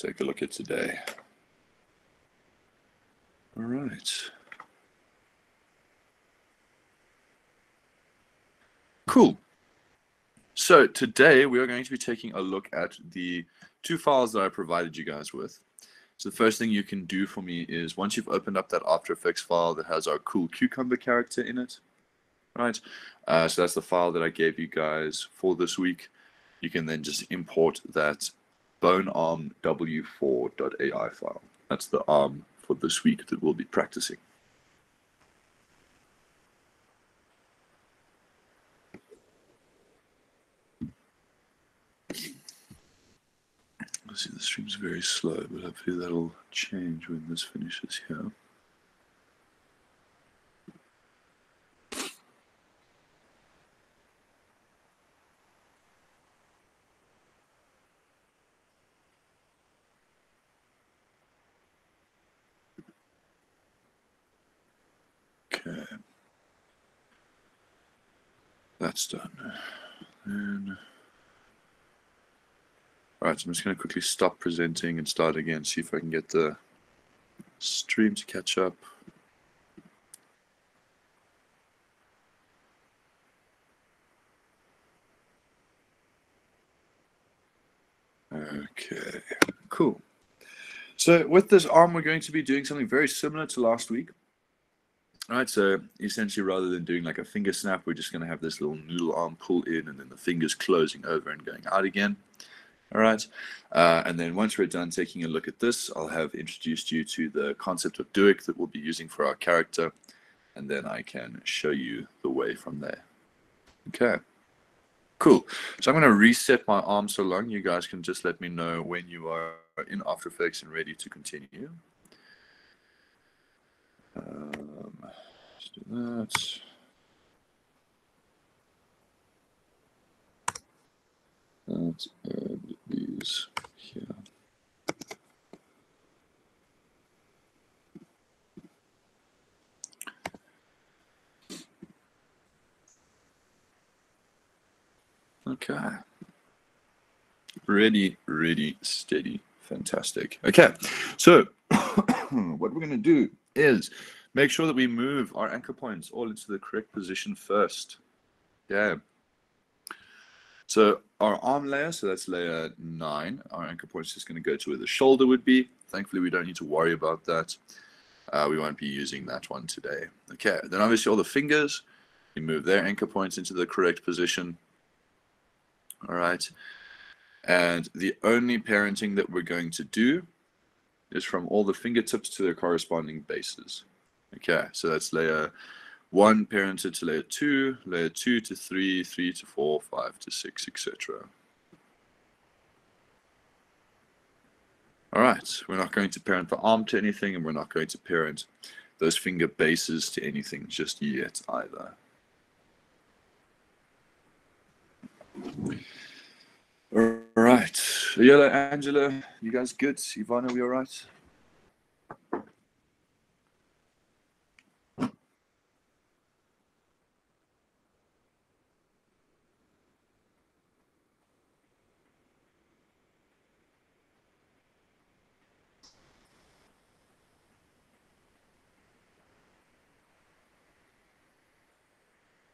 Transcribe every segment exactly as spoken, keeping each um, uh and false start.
Let's take a look at today. All right. Cool. So today we are going to be taking a look at the two files that I provided you guys with. So the first thing you can do for me is once you've opened up that After Effects file that has our cool cucumber character in it, right? Uh, so that's the file that I gave you guys for this week. You can then just import that Bonearm w four dot a i file. That's the arm for this week that we'll be practicing. See, the stream's very slow, but hopefully that'll change when this finishes here. Okay. That's done. Then... all right, so I'm just going to quickly stop presenting and start again, see if I can get the stream to catch up. Okay, cool. So with this arm, we're going to be doing something very similar to last week. All right, so essentially rather than doing like a finger snap, we're just going to have this little noodle arm pull in and then the fingers closing over and going out again. All right, uh, and then once we're done taking a look at this, I'll have introduced you to the concept of Duik that we'll be using for our character, and then I can show you the way from there. Okay, cool. So I'm going to reset my arm so long. You guys can just let me know when you are in After Effects and ready to continue. Um, let's do that. Let's add these here. Okay. Ready, ready, steady, fantastic. Okay, so what we're going to do is make sure that we move our anchor points all into the correct position first. Yeah. So our arm layer, so that's layer nine. Our anchor point is just going to go to where the shoulder would be. Thankfully, we don't need to worry about that. Uh, we won't be using that one today. Okay, then obviously all the fingers, you move their anchor points into the correct position. All right. And the only parenting that we're going to do is from all the fingertips to their corresponding bases. Okay, so that's layer one parented to layer two, layer two to three, three to four, five to six, et cetera. All right, we're not going to parent the arm to anything, and we're not going to parent those finger bases to anything just yet either. All right, Ayala, Angela, you guys good? Ivana, we all right?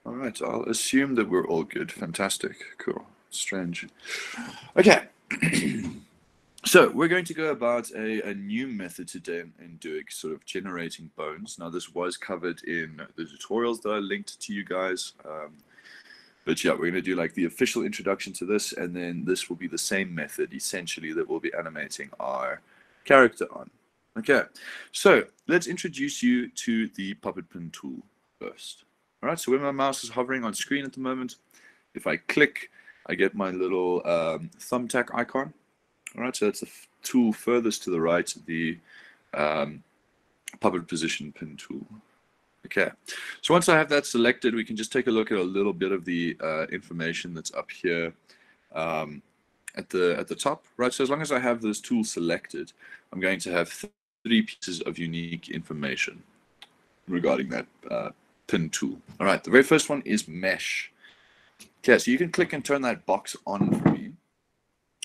Right, I'll assume that we're all good. Fantastic. Cool. Strange. Okay. So we're going to go about a, a new method today in doing sort of generating bones. Now, this was covered in the tutorials that I linked to you guys. Um, but yeah, we're going to do like the official introduction to this, and then this will be the same method essentially that we'll be animating our character on. Okay. So let's introduce you to the Puppet Pin tool first. All right, so when my mouse is hovering on screen at the moment, if I click, I get my little um, thumbtack icon. All right, so that's the tool furthest to the right, the um, puppet position pin tool. Okay, so once I have that selected, we can just take a look at a little bit of the uh, information that's up here um, at the at the top. Right, so as long as I have this tool selected, I'm going to have three pieces of unique information regarding that uh, pin tool. All right, the very first one is mesh. Okay, so you can click and turn that box on for me.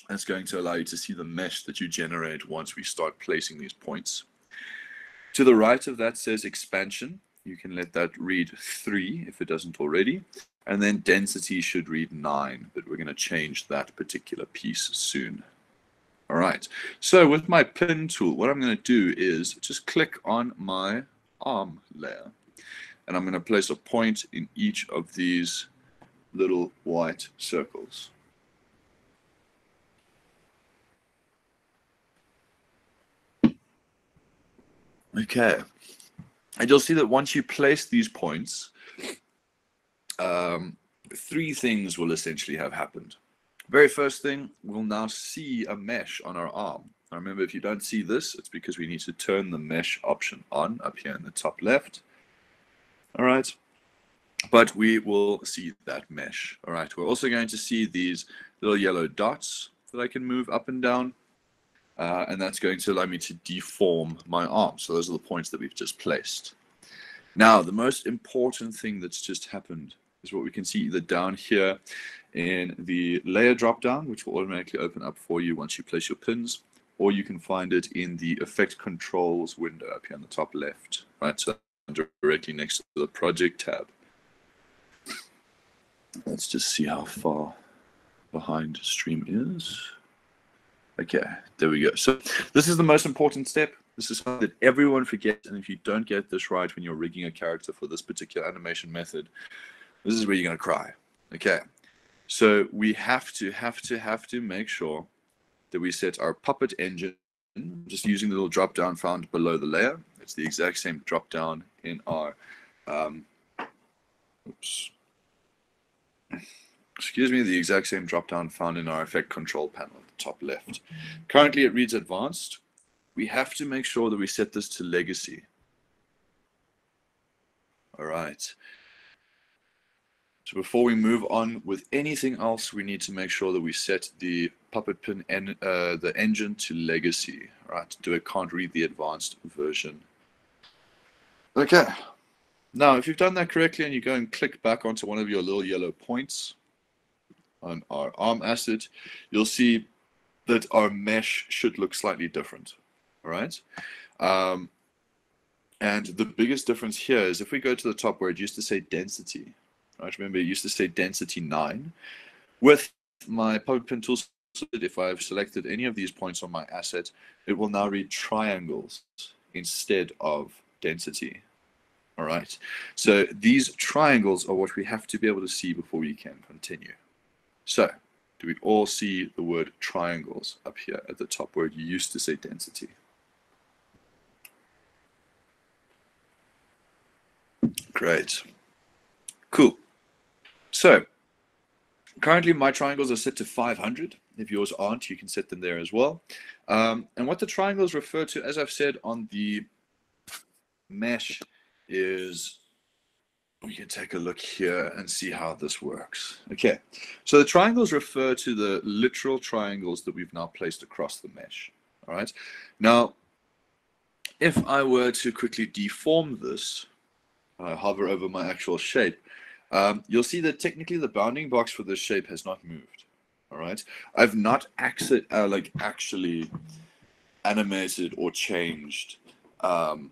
That's going to allow you to see the mesh that you generate once we start placing these points. To the right of that says expansion. You can let that read three if it doesn't already. And then density should read nine, but we're going to change that particular piece soon. All right. So with my pin tool, what I'm going to do is just click on my arm layer. And I'm going to place a point in each of these little white circles. Okay. And you'll see that once you place these points, um, three things will essentially have happened. Very first thing, we'll now see a mesh on our arm. Now remember, if you don't see this, it's because we need to turn the mesh option on up here in the top left. All right. But we will see that mesh. All right. We're also going to see these little yellow dots that I can move up and down. Uh, and that's going to allow me to deform my arm. So those are the points that we've just placed. Now, the most important thing that's just happened is what we can see either down here in the layer dropdown, which will automatically open up for you once you place your pins, or you can find it in the effect controls window up here on the top left, right? So directly next to the project tab. Let's just see how far behind stream is. Okay, there we go. So this is the most important step. This is something that everyone forgets. And if you don't get this right when you're rigging a character for this particular animation method, this is where you're going to cry. Okay, so we have to, have to, have to make sure that we set our puppet engine, just using the little drop down found below the layer. It's the exact same drop down in our, um, oops, excuse me, the exact same drop down found in our effect control panel. Top left. Currently it reads advanced. We have to make sure that we set this to legacy. All right. So before we move on with anything else, we need to make sure that we set the puppet pin and uh, the engine to legacy. All right. Do it can't read the advanced version. Okay. Now, if you've done that correctly and you go and click back onto one of your little yellow points on our arm asset, you'll see that our mesh should look slightly different, all right? Um, and the biggest difference here is if we go to the top where it used to say density, right? Remember, it used to say density nine. With my puppet pin tool, if I've selected any of these points on my asset, it will now read triangles instead of density, all right? So these triangles are what we have to be able to see before we can continue. So, do we all see the word triangles up here at the top where you used to say density? Great. Cool. So, currently my triangles are set to five hundred. If yours aren't, you can set them there as well. Um, and what the triangles refer to, as I've said on the mesh, is... we can take a look here and see how this works. Okay, so the triangles refer to the literal triangles that we've now placed across the mesh. All right, now, if I were to quickly deform this, I hover over my actual shape, um, you'll see that technically the bounding box for this shape has not moved. All right, I've not acci- uh, like actually animated or changed um,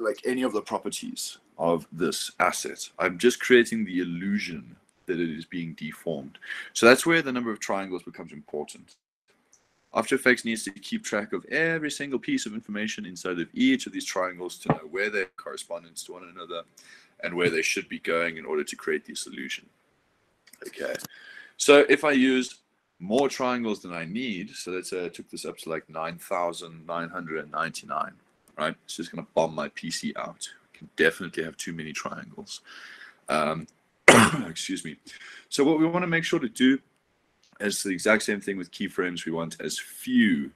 like any of the properties of this asset. I'm just creating the illusion that it is being deformed. So that's where the number of triangles becomes important. After Effects needs to keep track of every single piece of information inside of each of these triangles to know where they correspond to one another and where they should be going in order to create the illusion. Okay, so if I use more triangles than I need, so let's say I took this up to like nine thousand nine hundred ninety-nine, right? It's just gonna bomb my P C out. Definitely have too many triangles. Um, excuse me. So what we want to make sure to do is the exact same thing with keyframes. We want as few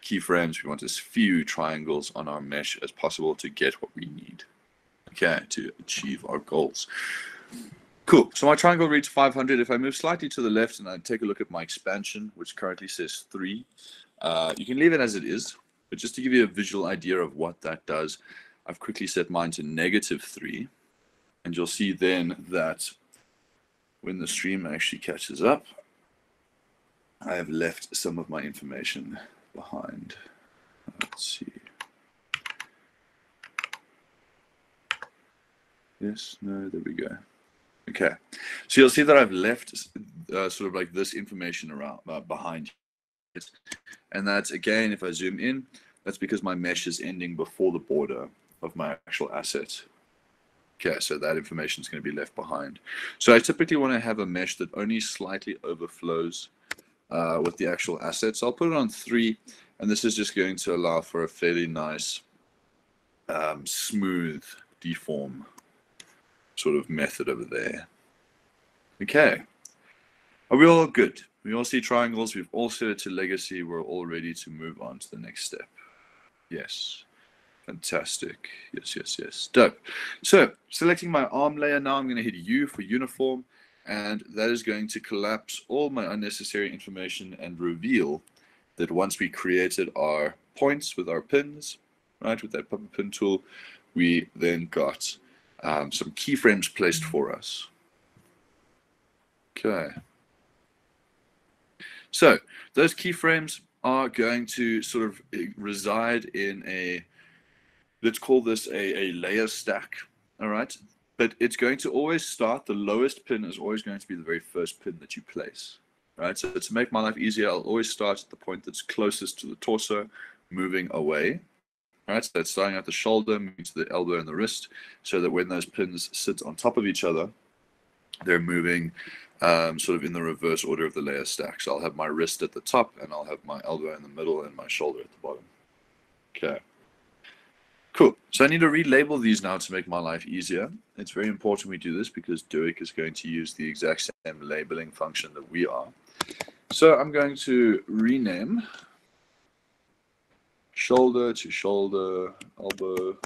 keyframes, we want as few triangles on our mesh as possible to get what we need, okay, to achieve our goals. Cool. So my triangle reads five hundred. If I move slightly to the left and I take a look at my expansion, which currently says three, uh, you can leave it as it is, but just to give you a visual idea of what that does, I've quickly set mine to negative three, and you'll see then that when the stream actually catches up, I have left some of my information behind. Let's see. Yes, no, there we go. Okay, so you'll see that I've left uh, sort of like this information around uh, behind it. And that's, again, if I zoom in, that's because my mesh is ending before the border of my actual asset. Okay, so that information is going to be left behind. So I typically want to have a mesh that only slightly overflows uh, with the actual asset. So I'll put it on three, and this is just going to allow for a fairly nice, um, smooth deform sort of method over there. Okay, are we all good? We all see triangles, we've all set it to legacy, we're all ready to move on to the next step. Yes, fantastic. Yes, yes, yes, dope. So selecting my arm layer now, I'm going to hit U for uniform, and that is going to collapse all my unnecessary information and reveal that once we created our points with our pins, right, with that puppet pin tool, we then got Um, some keyframes placed for us. Okay. So those keyframes are going to sort of reside in a, let's call this a, a layer stack, all right? But it's going to always start, the lowest pin is always going to be the very first pin that you place, right? So to make my life easier, I'll always start at the point that's closest to the torso, moving away. All right, so that's starting at the shoulder, moving to the elbow and the wrist, so that when those pins sit on top of each other, they're moving um, sort of in the reverse order of the layer stack. So I'll have my wrist at the top, and I'll have my elbow in the middle, and my shoulder at the bottom. Okay. Cool. So I need to relabel these now to make my life easier. It's very important we do this because Duik is going to use the exact same labeling function that we are. So I'm going to rename shoulder to shoulder, elbow,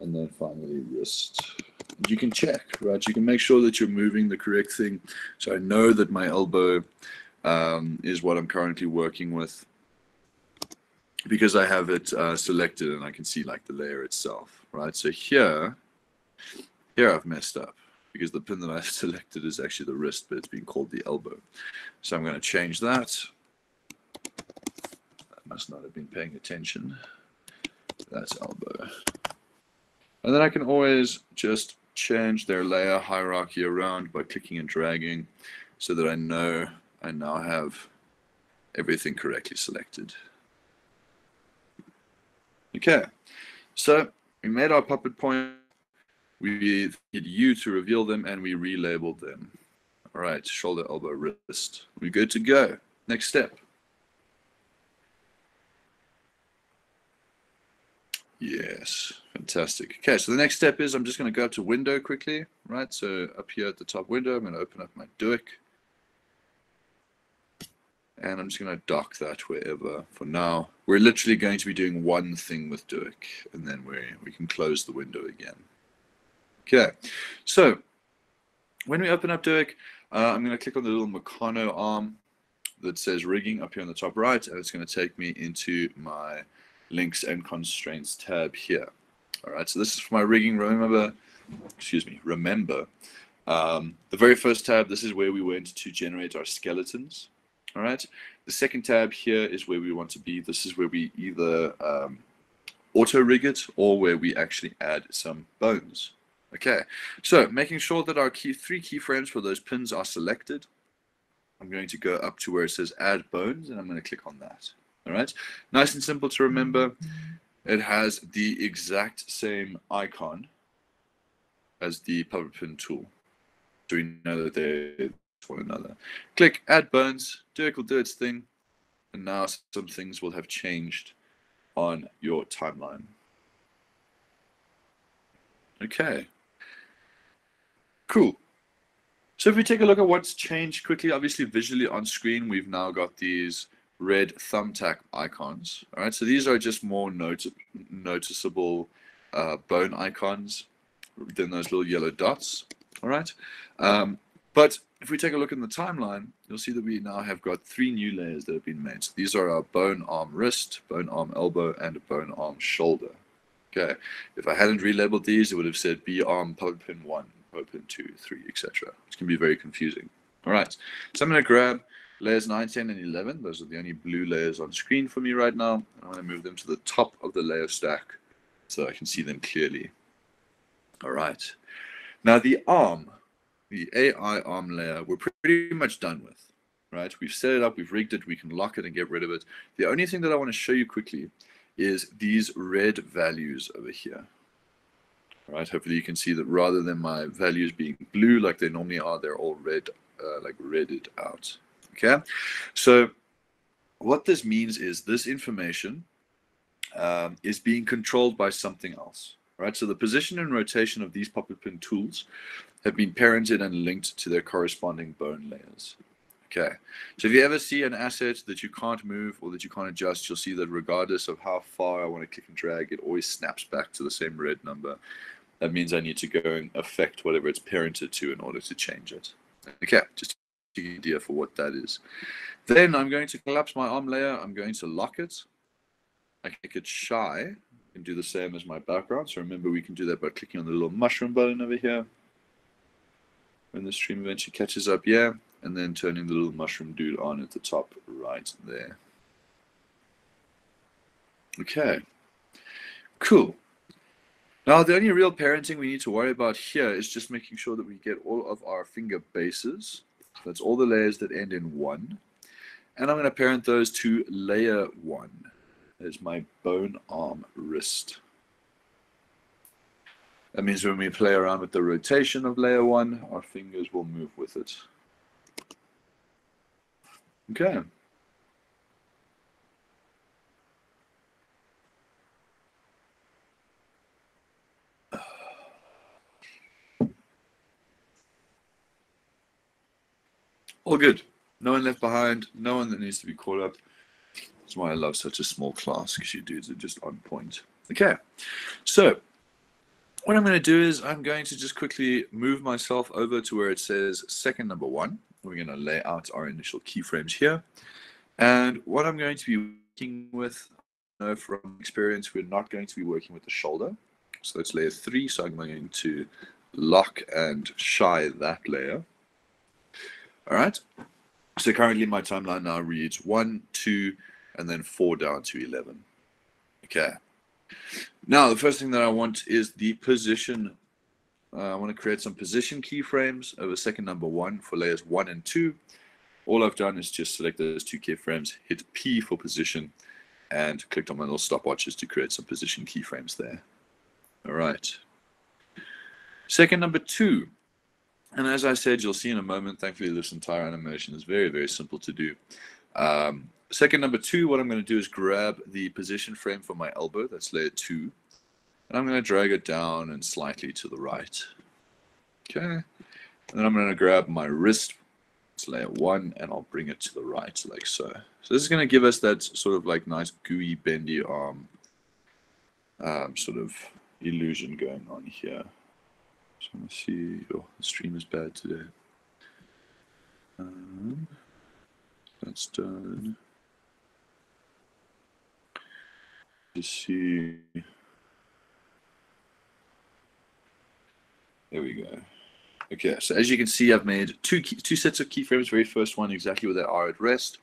and then finally wrist. You can check, right? You can make sure that you're moving the correct thing. So I know that my elbow um, is what I'm currently working with because I have it uh, selected and I can see like the layer itself, right? So here, here I've messed up because the pin that I've selected is actually the wrist, but it's been called the elbow. So I'm going to change that. Must not have been paying attention. That's elbow. And then I can always just change their layer hierarchy around by clicking and dragging so that I know I now have everything correctly selected. Okay, so we made our puppet point, we hit U to reveal them, and we relabeled them. All right, shoulder, elbow, wrist. We're good to go. Next step. Yes, fantastic. Okay, so the next step is I'm just going to go up to window quickly, right? So up here at the top window, I'm going to open up my Duik. And I'm just going to dock that wherever for now. We're literally going to be doing one thing with Duik, and then we, we can close the window again. Okay, so when we open up Duik, uh, I'm going to click on the little Meccano arm that says rigging up here on the top right, and it's going to take me into my links and constraints tab here. All right, so this is for my rigging. Remember, excuse me, remember, um, the very first tab, this is where we went to generate our skeletons. All right, the second tab here is where we want to be. This is where we either um, auto-rig it or where we actually add some bones. Okay, so making sure that our key three keyframes for those pins are selected, I'm going to go up to where it says add bones, and I'm going to click on that. All right, nice and simple to remember. It has the exact same icon as the puppet pin tool, so we know that they're one another. Click add bones, Duik will do its thing, and now some things will have changed on your timeline. Okay, cool. So if we take a look at what's changed quickly, obviously visually on screen, we've now got these red thumbtack icons. All right, so these are just more not noticeable uh, bone icons than those little yellow dots. All right, um, but if we take a look in the timeline, you'll see that we now have got three new layers that have been made. So these are our bone arm wrist, bone arm elbow, and a bone arm shoulder. Okay, if I hadn't relabeled these, it would have said B arm puppet pin one, puppet pin two, three, et cetera. It's going to be very confusing. All right, so I'm going to grab Layers nine, ten, and eleven, those are the only blue layers on screen for me right now. I want to move them to the top of the layer stack so I can see them clearly. All right. Now the arm, the A I arm layer, we're pretty much done with, right? We've set it up, we've rigged it, we can lock it and get rid of it. The only thing that I want to show you quickly is these red values over here. All right, hopefully you can see that rather than my values being blue like they normally are, they're all red, uh, like redded out. Okay, so what this means is this information um, is being controlled by something else, right? So the position and rotation of these pop-up pin tools have been parented and linked to their corresponding bone layers. Okay, so if you ever see an asset that you can't move or that you can't adjust, you'll see that regardless of how far I want to click and drag, it always snaps back to the same red number. That means I need to go and affect whatever it's parented to in order to change it. Okay, just an idea for what that is. Then I'm going to collapse my arm layer. I'm going to lock it. I can make it shy and do the same as my background. So remember, we can do that by clicking on the little mushroom button over here. When the stream eventually catches up, yeah. And then turning the little mushroom dude on at the top right there. Okay, cool. Now the only real parenting we need to worry about here is just making sure that we get all of our finger bases. That's all the layers that end in one. And I'm going to parent those to layer one. There's my bone arm wrist. That means when we play around with the rotation of layer one, our fingers will move with it. Okay. All good. No one left behind. No one that needs to be caught up. That's why I love such a small class, because you dudes are just on point. Okay. So what I'm going to do is I'm going to just quickly move myself over to where it says second number one. We're going to lay out our initial keyframes here. And what I'm going to be working with, I know from experience, we're not going to be working with the shoulder. So that's layer three. So I'm going to lock and shy that layer. All right. So currently my timeline now reads one, two, and then four down to eleven. Okay. Now, the first thing that I want is the position. Uh, I want to create some position keyframes over second number one for layers one and two. All I've done is just select those two keyframes, hit P for position, and clicked on my little stopwatches to create some position keyframes there. All right. Second number two. And as I said, you'll see in a moment, thankfully this entire animation is very, very simple to do. Um, second number two, what I'm going to do is grab the position frame for my elbow. That's layer two. And I'm going to drag it down and slightly to the right. Okay. And then I'm going to grab my wrist. It's layer one, and I'll bring it to the right like so. So this is going to give us that sort of like nice gooey bendy arm um, sort of illusion going on here. So I'm going to see. Oh, the stream is bad today. Um, that's done. Let's see. There we go. Okay, so as you can see, I've made two key, two sets of keyframes. Very first one, exactly where they are at rest,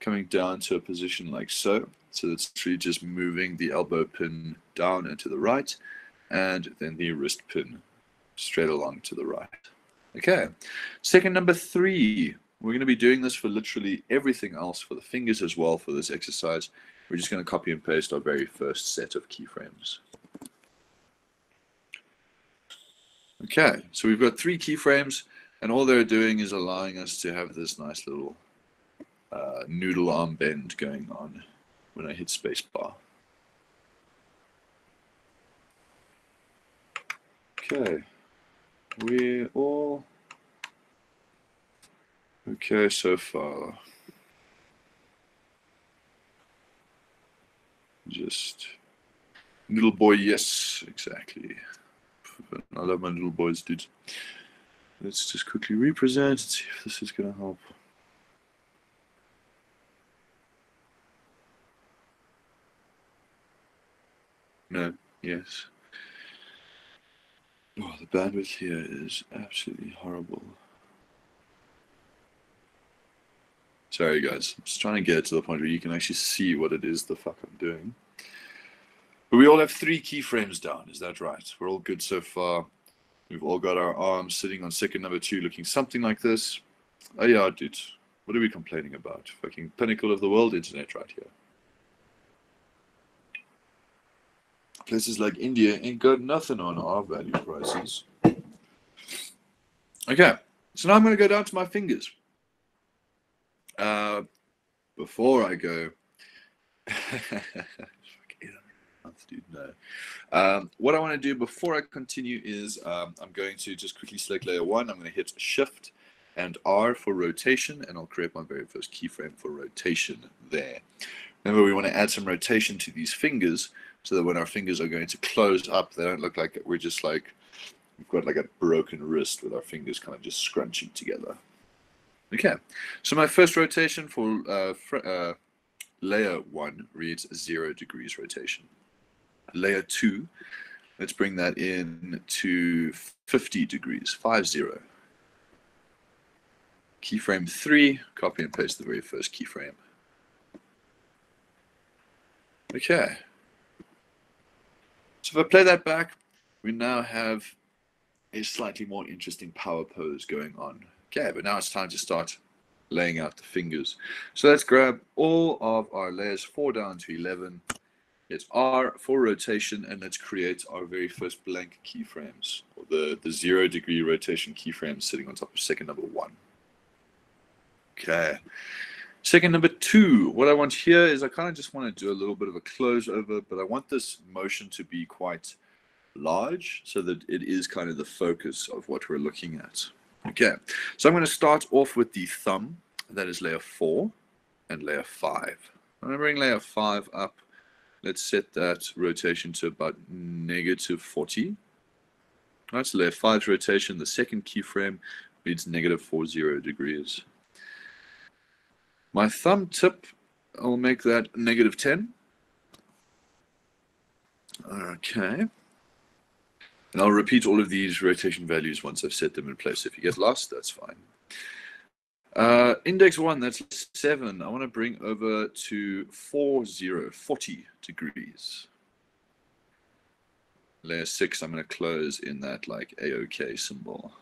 coming down to a position like so. So that's really just moving the elbow pin down and to the right, and then the wrist pin straight along to the right. Okay, second number three. We're going to be doing this for literally everything else, for the fingers as well, for this exercise. We're just going to copy and paste our very first set of keyframes. Okay, so we've got three keyframes, and all they're doing is allowing us to have this nice little uh, noodle arm bend going on when I hit spacebar. Okay, we're all okay so far. Just noodle boy, yes, exactly. I love my little boys, dude. Let's just quickly represent and see if this is going to help. No, yes. Oh, the bandwidth here is absolutely horrible. Sorry guys, I'm just trying to get it to the point where you can actually see what it is the fuck I'm doing. But we all have three keyframes down, is that right? We're all good so far. We've all got our arms sitting on second number two looking something like this. Oh yeah, dude, what are we complaining about? Fucking pinnacle of the world internet right here. Places like India ain't got nothing on our value prices. Okay, so now I'm going to go down to my fingers. Uh, before I go, dude, no. Um, what I want to do before I continue is um, I'm going to just quickly select layer one. I'm going to hit Shift and R for rotation, and I'll create my very first keyframe for rotation there. Remember, we want to add some rotation to these fingers so that when our fingers are going to close up, they don't look like we're just like, we've got like a broken wrist with our fingers kind of just scrunching together. Okay, so my first rotation for, uh, for uh, layer one reads zero degrees rotation. Layer two, let's bring that in to fifty degrees, five zero. Keyframe three, copy and paste the very first keyframe. Okay. So if I play that back, we now have a slightly more interesting power pose going on. Okay, but now it's time to start laying out the fingers. So let's grab all of our layers, four down to eleven. It's R for rotation, and let's create our very first blank keyframes, or the, the zero degree rotation keyframes sitting on top of second number one. Okay. Second number two, what I want here is I kind of just want to do a little bit of a close over, but I want this motion to be quite large so that it is kind of the focus of what we're looking at. Okay, so I'm going to start off with the thumb. That is layer four and layer five. I'm going to bring layer five up. Let's set that rotation to about negative forty. Right, so layer five's rotation, the second keyframe reads negative forty degrees. My thumb tip, I'll make that negative ten. Okay. And I'll repeat all of these rotation values once I've set them in place. If you get lost, that's fine. Uh, index one, that's seven. I want to bring over to forty, forty degrees. Layer six, I'm going to close in that like A O K symbol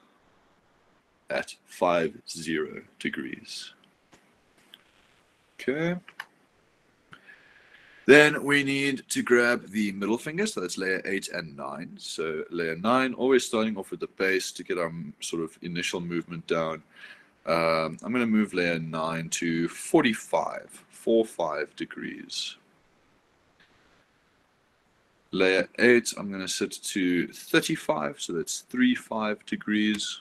at fifty degrees. Okay. Then we need to grab the middle finger, so that's layer eight and nine. So layer nine, always starting off with the base to get our sort of initial movement down. Um, I'm going to move layer nine to forty-five, forty-five degrees. Layer eight, I'm going to set to thirty-five, so that's thirty-five degrees.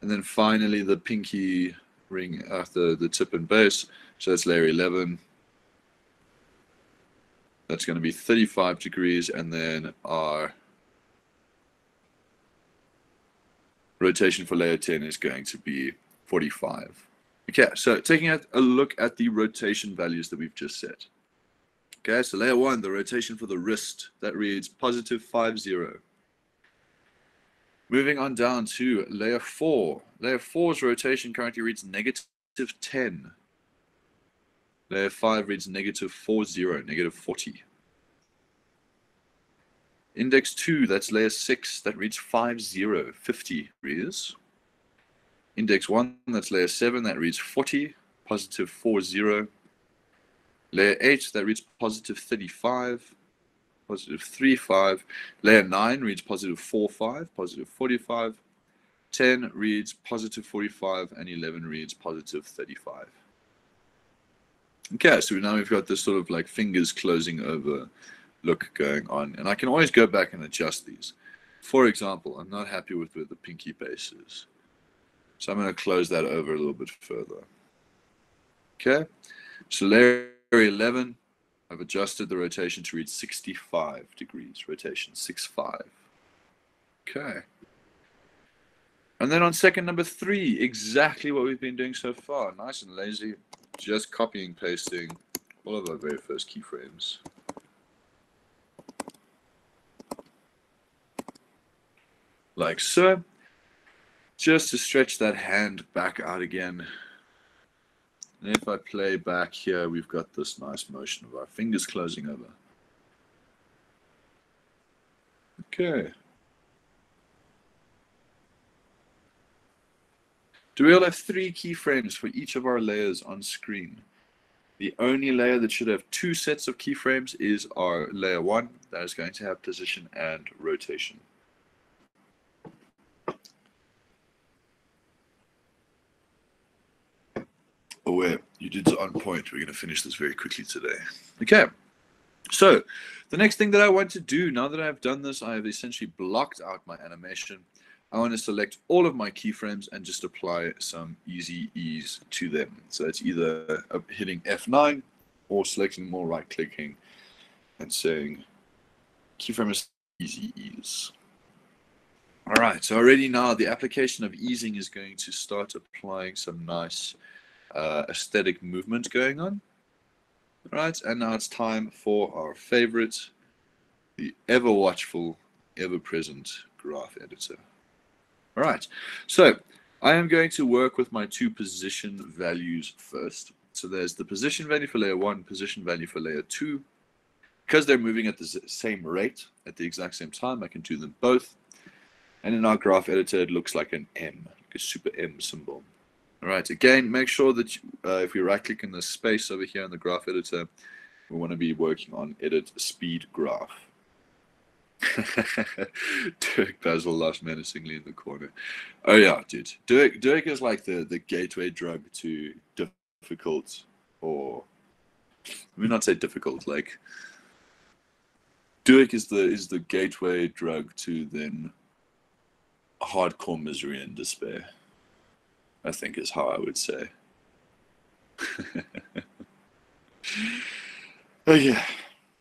And then finally the pinky ring after the tip and base, so that's layer eleven. That's going to be thirty-five degrees, and then our rotation for layer ten is going to be forty-five. Okay, so taking a look at the rotation values that we've just set. Okay, so layer one, the rotation for the wrist, that reads positive five zero. Moving on down to layer four. Layer four's rotation currently reads negative ten. Layer five reads negative forty, negative forty. Index two, that's layer six, that reads fifty, fifty degrees. Index one, that's layer seven, that reads forty, positive forty. Layer eight, that reads positive thirty-five, positive thirty-five. Layer nine reads positive forty-five, positive forty-five. ten reads positive forty-five, and eleven reads positive thirty-five. Okay, so now we've got this sort of like fingers closing over look going on, and I can always go back and adjust these. For example, I'm not happy with where the pinky base is, so I'm going to close that over a little bit further. Okay, so layer eleven, I've adjusted the rotation to read sixty-five degrees, rotation sixty-five. Okay. And then on second number three, exactly what we've been doing so far. Nice and lazy, just copying, pasting all of our very first keyframes. Like so. just to stretch that hand back out again. And if I play back here, we've got this nice motion of our fingers closing over. Okay. Do we all have three keyframes for each of our layers on screen? The only layer that should have two sets of keyframes is our layer one. That is going to have position and rotation. Aware, you did on point. We're going to finish this very quickly today. Okay. So the next thing that I want to do, now that I've done this, I have essentially blocked out my animation. I want to select all of my keyframes and just apply some easy ease to them. So it's either hitting F nine or selecting more, right clicking and saying keyframe is easy ease. All right, so already now the application of easing is going to start applying some nice uh, aesthetic movement going on. All right, and now it's time for our favorite, the ever watchful, ever present graph editor. All right, so I am going to work with my two position values first. So there's the position value for layer one, position value for layer two. Because they're moving at the same rate, at the exact same time, I can do them both. And in our graph editor, it looks like an M, like a super M symbol. All right, again, make sure that uh, if we right-click in the space over here in the graph editor, we want to be working on edit speed graph. Duik Bassel laughs menacingly in the corner. Oh yeah, dude. Duik Duik is like the the gateway drug to difficult, or let me not say difficult. Like Duik is the is the gateway drug to then hardcore misery and despair, I think is how I would say. Oh yeah,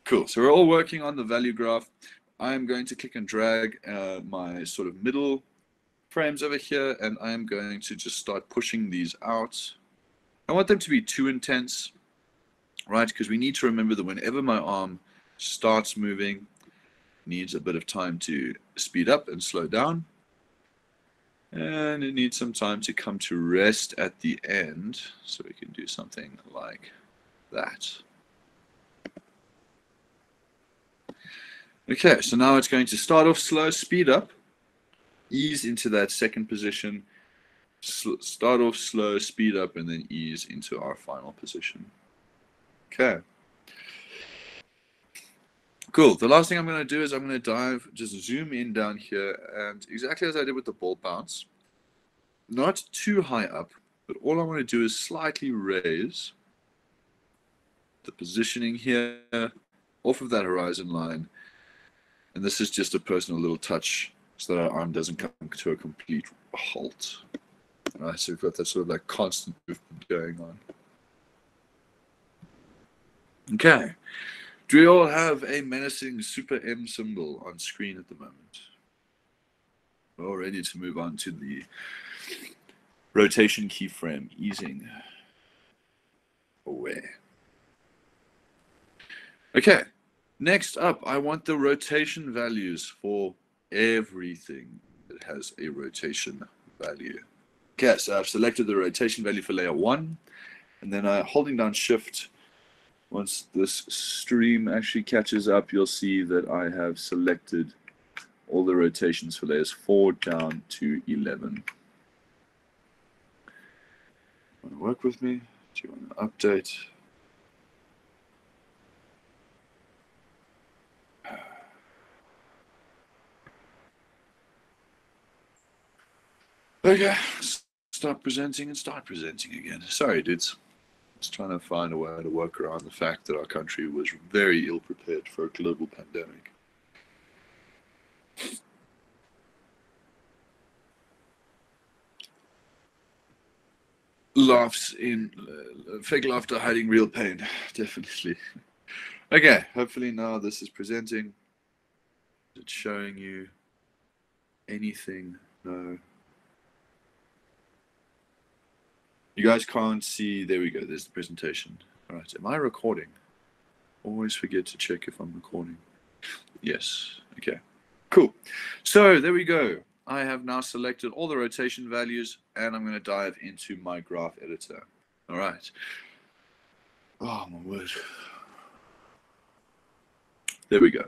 cool. So we're all working on the value graph. I'm going to click and drag uh, my sort of middle frames over here, and I'm going to just start pushing these out. I want them to be too intense, right? Because we need to remember that whenever my arm starts moving, it needs a bit of time to speed up and slow down. And it needs some time to come to rest at the end. So we can do something like that. Okay, so now it's going to start off slow, speed up, ease into that second position, start off slow, speed up, and then ease into our final position. Okay. Cool. The last thing I'm going to do is I'm going to dive, just zoom in down here, and exactly as I did with the ball bounce, not too high up, but all I want to do is slightly raise the positioning here off of that horizon line. And this is just a personal little touch so that our arm doesn't come to a complete halt. All right, so we've got that sort of like constant movement going on. Okay. Do we all have a menacing super M symbol on screen at the moment? We're all ready to move on to the rotation keyframe, easing away. Okay. Next up, I want the rotation values for everything that has a rotation value. Okay, so I've selected the rotation value for layer one, and then I'm holding down shift. Once this stream actually catches up, you'll see that I have selected all the rotations for layers four down to eleven. Want to work with me? Do you want to update? Okay, stop presenting and start presenting again. Sorry, dudes. Just trying to find a way to work around the fact that our country was very ill prepared for a global pandemic. Laughs in uh, fake laughter hiding real pain, definitely. Okay, hopefully now this is presenting. It's showing you anything. No. You guys can't see, there we go, there's the presentation. All right, am I recording? Always forget to check if I'm recording. Yes, okay, cool. So there we go. I have now selected all the rotation values, and I'm going to dive into my graph editor. All right. Oh, my word. There we go.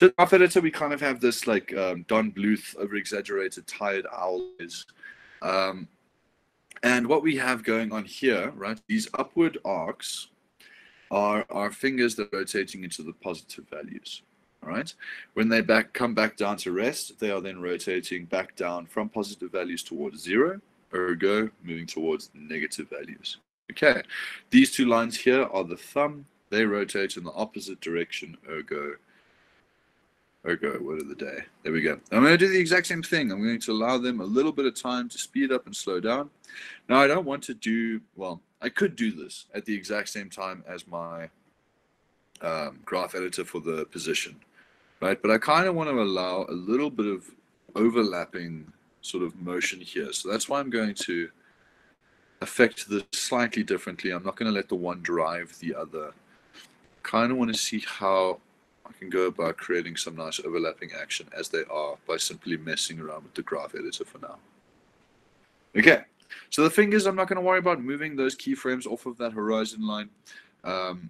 So graph editor, we kind of have this like um, Don Bluth, over-exaggerated, tired owl is. Um, and what we have going on here, right, these upward arcs are our fingers that are rotating into the positive values. All right. When they back come back down to rest, they are then rotating back down from positive values towards zero, ergo moving towards negative values. Okay. These two lines here are the thumb. They rotate in the opposite direction, ergo, ergo, word of the day. There we go. I'm going to do the exact same thing. I'm going to allow them a little bit of time to speed up and slow down. Now, I don't want to do, well, I could do this at the exact same time as my um, graph editor for the position, right? But I kind of want to allow a little bit of overlapping sort of motion here. So that's why I'm going to affect this slightly differently. I'm not going to let the one drive the other. Kind of want to see how I can go about creating some nice overlapping action as they are by simply messing around with the graph editor for now. Okay, so the fingers, I'm not going to worry about moving those keyframes off of that horizon line. Um,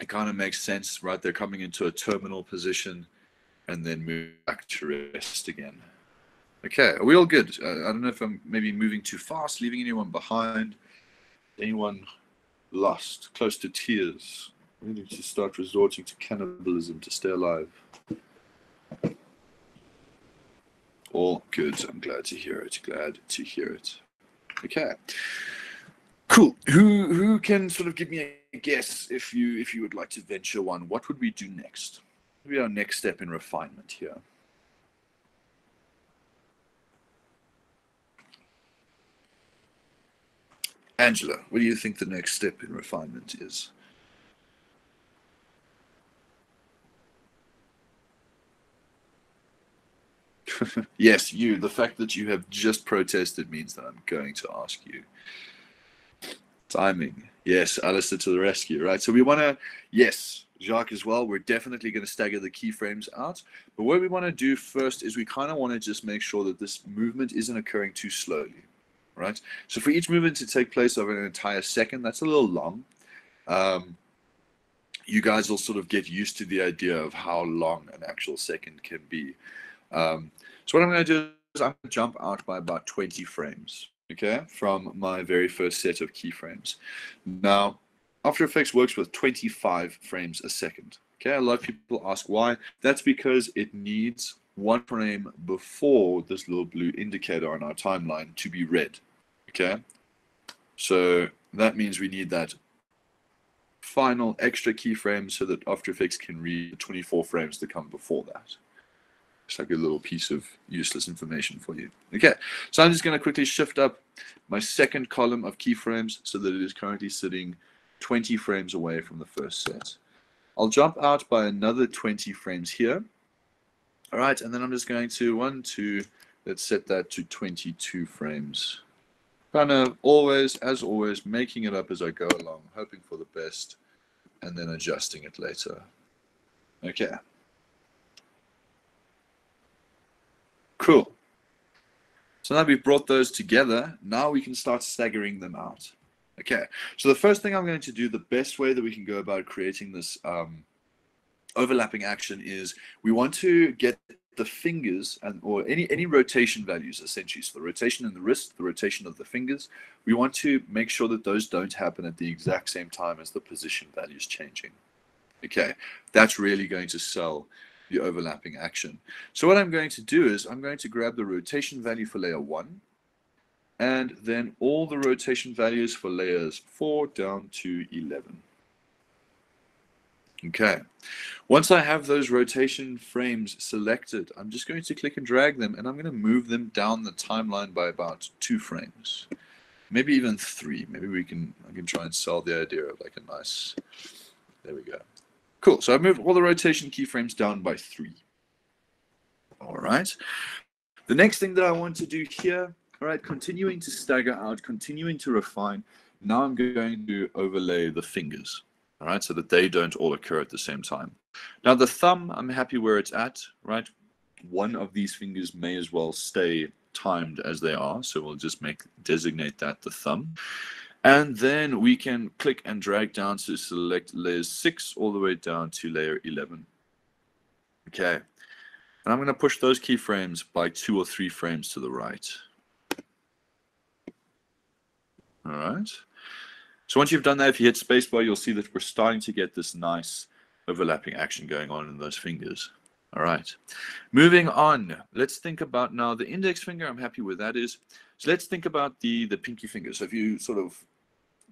it kind of makes sense, right? They're coming into a terminal position and then move back to rest again. Okay, are we all good? Uh, I don't know if I'm maybe moving too fast, leaving anyone behind, anyone lost, close to tears. We need to start resorting to cannibalism to stay alive. All good. I'm glad to hear it. Glad to hear it. Okay. Cool. Who who can sort of give me a guess, if you if you would like to venture one? What would we do next? What would be our next step in refinement here? Angela, what do you think the next step in refinement is? Yes, you. The fact that you have just protested means that I'm going to ask you. Timing. Yes, Alistair to the rescue, right? So we want to, yes, Jacques as well, we're definitely going to stagger the keyframes out. But what we want to do first is we kind of want to just make sure that this movement isn't occurring too slowly, right? So for each movement to take place over an entire second, that's a little long. Um, you guys will sort of get used to the idea of how long an actual second can be. Um, so what I'm going to do is I'm going to jump out by about twenty frames, okay, from my very first set of keyframes. Now, After Effects works with twenty-five frames a second, okay? A lot of people ask why. That's because it needs one frame before this little blue indicator on our timeline to be red, okay? So that means we need that final extra keyframe so that After Effects can read the twenty-four frames that come before that. It's like a little piece of useless information for you. Okay, so I'm just going to quickly shift up my second column of keyframes so that it is currently sitting twenty frames away from the first set. I'll jump out by another twenty frames here. All right, and then I'm just going to one, two, let's set that to twenty-two frames. Kind of always, as always, making it up as I go along, hoping for the best, and then adjusting it later. Okay. Cool. So now we've brought those together. Now we can start staggering them out. Okay. So the first thing I'm going to do, the best way that we can go about creating this um, overlapping action is we want to get the fingers and or any, any rotation values essentially. So the rotation in the wrist, the rotation of the fingers, we want to make sure that those don't happen at the exact same time as the position values changing. Okay. That's really going to sell the overlapping action. So what I'm going to do is I'm going to grab the rotation value for layer one and then all the rotation values for layers four down to eleven. Okay. Once I have those rotation frames selected, I'm just going to click and drag them and I'm going to move them down the timeline by about two frames, maybe even three. Maybe we can, I can try and sell the idea of like a nice, there we go. Cool. So I've moved all the rotation keyframes down by three. All right. The next thing that I want to do here, all right, continuing to stagger out, continuing to refine. Now I'm going to overlay the fingers, all right, so that they don't all occur at the same time. Now the thumb, I'm happy where it's at, right? one of these fingers may as well stay timed as they are. So we'll just make designate that the thumb. And then we can click and drag down to select layer six all the way down to layer eleven. Okay. And I'm going to push those keyframes by two or three frames to the right. All right. So once you've done that, if you hit spacebar, you'll see that we're starting to get this nice overlapping action going on in those fingers. All right. Moving on. Let's think about now the index finger. I'm happy with that is. So let's think about the, the pinky finger. So if you sort of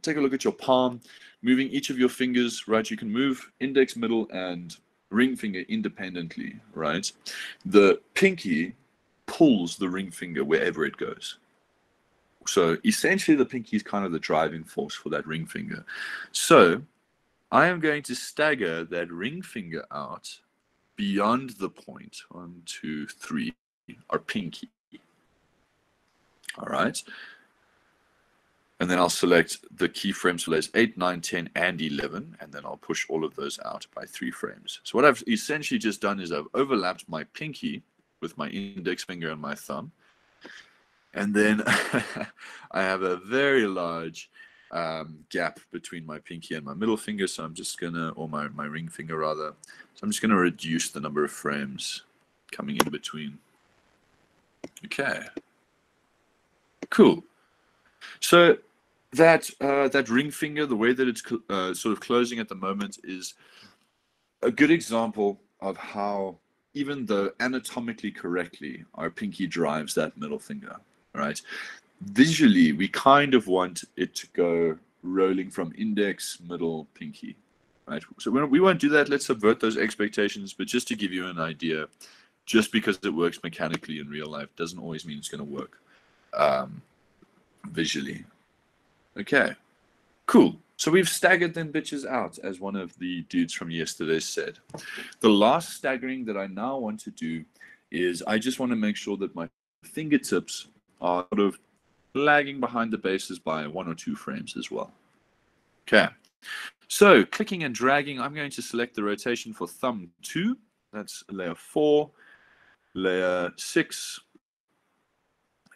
take a look at your palm, moving each of your fingers, right, you can move index, middle, and ring finger independently, right? The pinky pulls the ring finger wherever it goes. So essentially the pinky is kind of the driving force for that ring finger. So I am going to stagger that ring finger out beyond the point, one, two, three, our pinky. All right. And then I'll select the keyframes for layers eight, nine, ten, and eleven, and then I'll push all of those out by three frames. So what I've essentially just done is I've overlapped my pinky with my index finger and my thumb. And then I have a very large um, gap between my pinky and my middle finger. So I'm just going to, or my, my ring finger rather. So I'm just going to reduce the number of frames coming in between. Okay. Cool. So that, uh, that ring finger, the way that it's uh, sort of closing at the moment is a good example of how, even though anatomically correctly, our pinky drives that middle finger. Right. Visually, we kind of want it to go rolling from index, middle, pinky. Right. So we won't do that. Let's subvert those expectations. But just to give you an idea, just because it works mechanically in real life doesn't always mean it's going to work um, visually. Okay, cool. So we've staggered them bitches out, as one of the dudes from yesterday said. The last staggering that I now want to do is I just want to make sure that my fingertips are sort of lagging behind the bases by one or two frames as well. Okay, so clicking and dragging, I'm going to select the rotation for thumb two. That's layer four, layer six,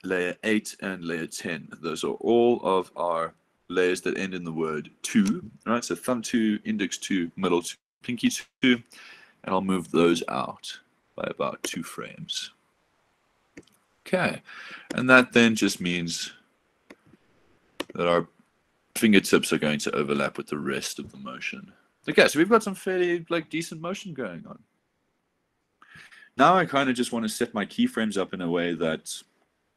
layer eight, and layer ten. Those are all of our layers that end in the word two. All right, so thumb two, index two, middle two, pinky two, and I'll move those out by about two frames. Okay, and that then just means that our fingertips are going to overlap with the rest of the motion. Okay, so we've got some fairly like decent motion going on. Now I kind of just want to set my keyframes up in a way that,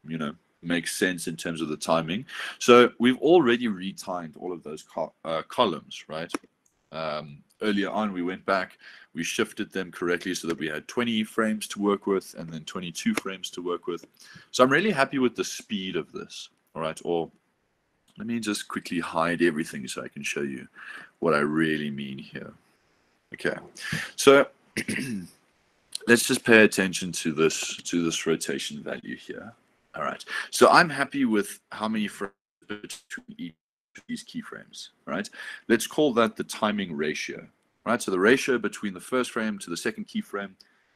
you know, makes sense in terms of the timing. So we've already retimed all of those col uh, columns, right? Um, earlier on, we went back, we shifted them correctly so that we had twenty frames to work with and then twenty-two frames to work with. So I'm really happy with the speed of this. All right, or let me just quickly hide everything so I can show you what I really mean here. Okay, so let's just pay attention to this, to this rotation value here. All right, so I'm happy with how many frames between each of these keyframes, right? Let's call that the timing ratio, right? So the ratio between the first frame to the second keyframe,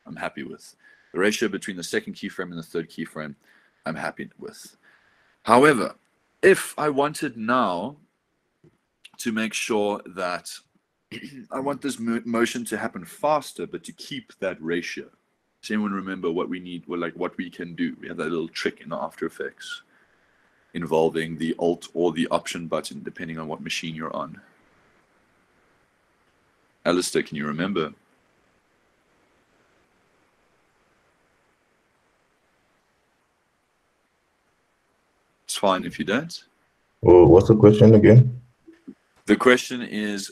I'm happy with. The ratio between the second keyframe and the third keyframe, I'm happy with. However, if I wanted now to make sure that I want this motion to happen faster, but to keep that ratio, does anyone remember what we need, well, like what we can do? We have that little trick in After Effects involving the Alt or the Option button, depending on what machine you're on. Alistair, can you remember? It's fine if you don't. Oh, what's the question again? The question is,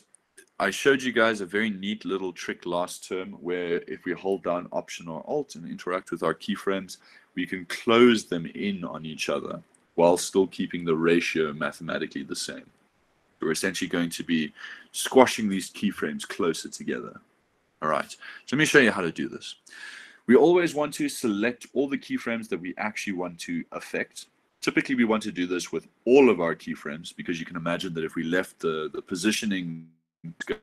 I showed you guys a very neat little trick last term where if we hold down Option or Alt and interact with our keyframes, we can close them in on each other while still keeping the ratio mathematically the same. We're essentially going to be squashing these keyframes closer together. All right, so let me show you how to do this. We always want to select all the keyframes that we actually want to affect. Typically, we want to do this with all of our keyframes because you can imagine that if we left the, the positioning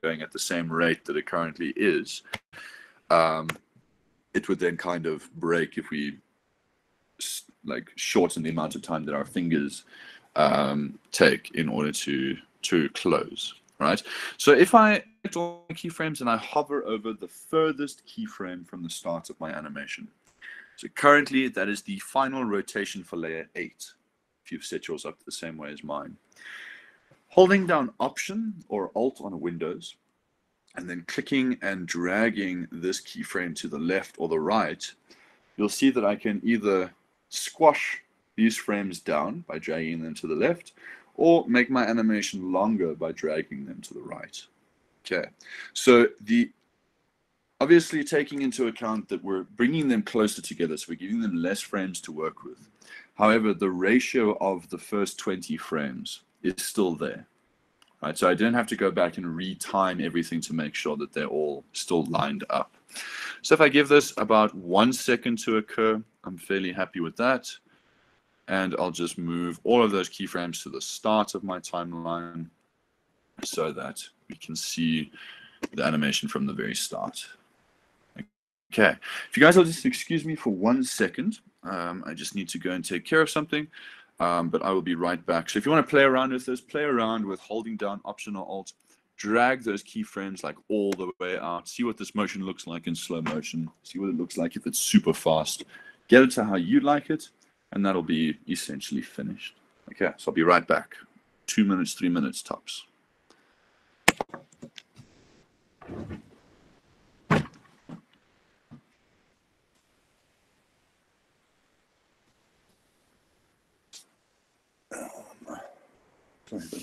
going at the same rate that it currently is, um, it would then kind of break if we like shorten the amount of time that our fingers um, take in order to to close, right? So if I select all my keyframes and I hover over the furthest keyframe from the start of my animation, so currently that is the final rotation for layer eight, if you've set yours up the same way as mine. Holding down Option or Alt on Windows, and then clicking and dragging this keyframe to the left or the right, you'll see that I can either squash these frames down by dragging them to the left, or make my animation longer by dragging them to the right. Okay, so the obviously taking into account that we're bringing them closer together, so we're giving them less frames to work with. However, the ratio of the first twenty frames is still there. Right, so I didn't have to go back and retime everything to make sure that they're all still lined up. So if I give this about one second to occur, I'm fairly happy with that. And I'll just move all of those keyframes to the start of my timeline so that we can see the animation from the very start. Okay, if you guys will just excuse me for one second, um, I just need to go and take care of something. Um, but I will be right back. So if you want to play around with this, play around with holding down Option or Alt, drag those keyframes like all the way out, see what this motion looks like in slow motion, see what it looks like if it's super fast, get it to how you like it, and that'll be essentially finished. Okay, so I'll be right back. Two minutes, three minutes tops. Sorry,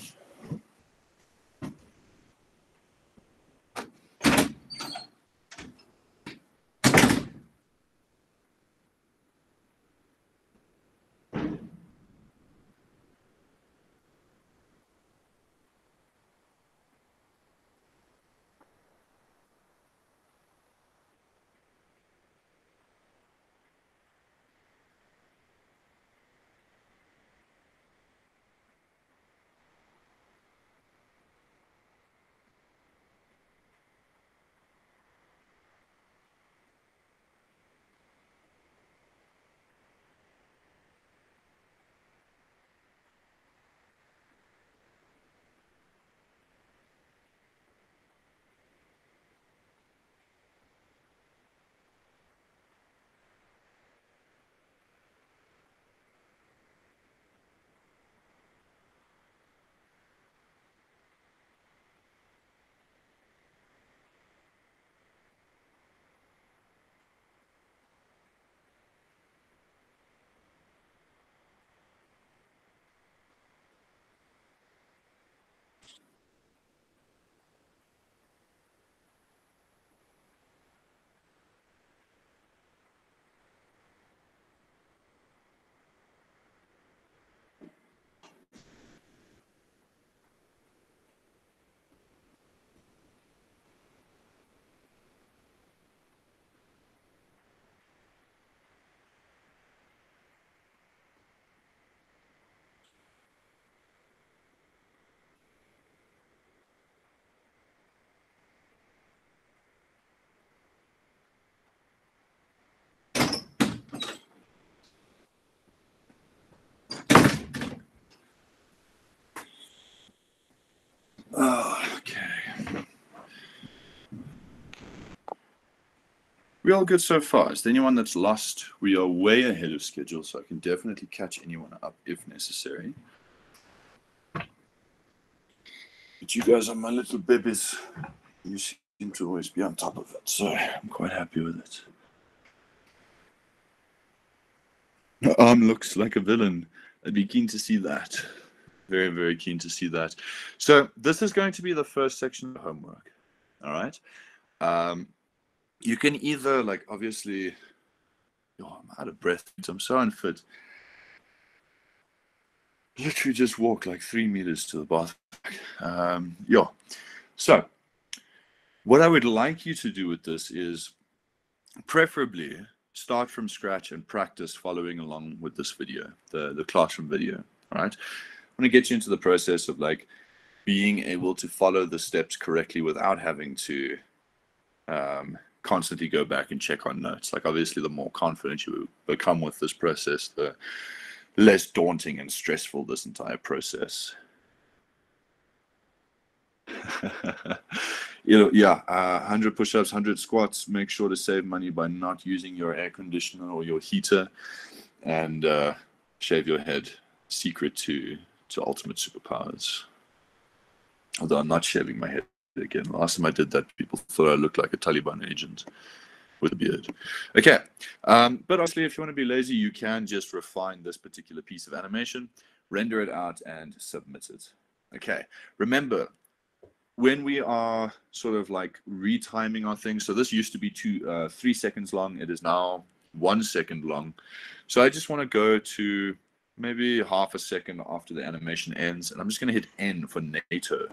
Oh, okay. We're all good so far. Is there anyone that's lost? We are way ahead of schedule, so I can definitely catch anyone up if necessary. But you guys are my little babies. You seem to always be on top of it, so I'm quite happy with it. My arm looks like a villain. I'd be keen to see that. Very, very keen to see that. So this is going to be the first section of homework. All right. Um, you can either, like, obviously, oh, I'm out of breath. I'm so unfit. Literally just walk like three meters to the bathroom. Um, yeah. So what I would like you to do with this is preferably start from scratch and practice following along with this video, the, the classroom video. All right. I want to get you into the process of like being able to follow the steps correctly without having to um, constantly go back and check on notes. Like, obviously, the more confident you become with this process, the less daunting and stressful this entire process. You know, yeah, uh, one hundred push-ups, one hundred squats. Make sure to save money by not using your air conditioner or your heater, and uh, shave your head. Secret to to ultimate superpowers. Although I'm not shaving my head again. Last time I did that, people thought I looked like a Taliban agent with a beard. Okay, um, but obviously, if you want to be lazy, you can just refine this particular piece of animation, render it out, and submit it. Okay, remember, when we are sort of like retiming our things, so this used to be two, uh, three seconds long. It is now one second long. So I just want to go to maybe half a second after the animation ends, and I'm just going to hit N for NATO.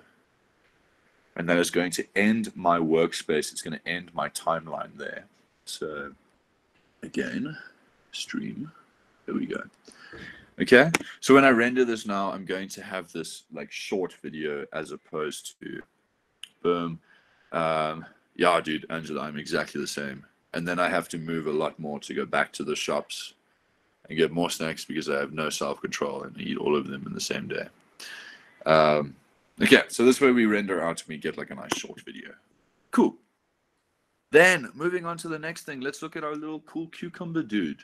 And that is going to end my workspace. It's going to end my timeline there. So again, stream. There we go. Okay, so when I render this now, I'm going to have this like short video as opposed to boom. Um, yeah, dude, Angela, I'm exactly the same. And then I have to move a lot more to go back to the shops and get more snacks because I have no self-control and eat all of them in the same day. Um, okay, so this way we render out and we get like a nice short video. Cool. Then moving on to the next thing, let's look at our little cool cucumber dude.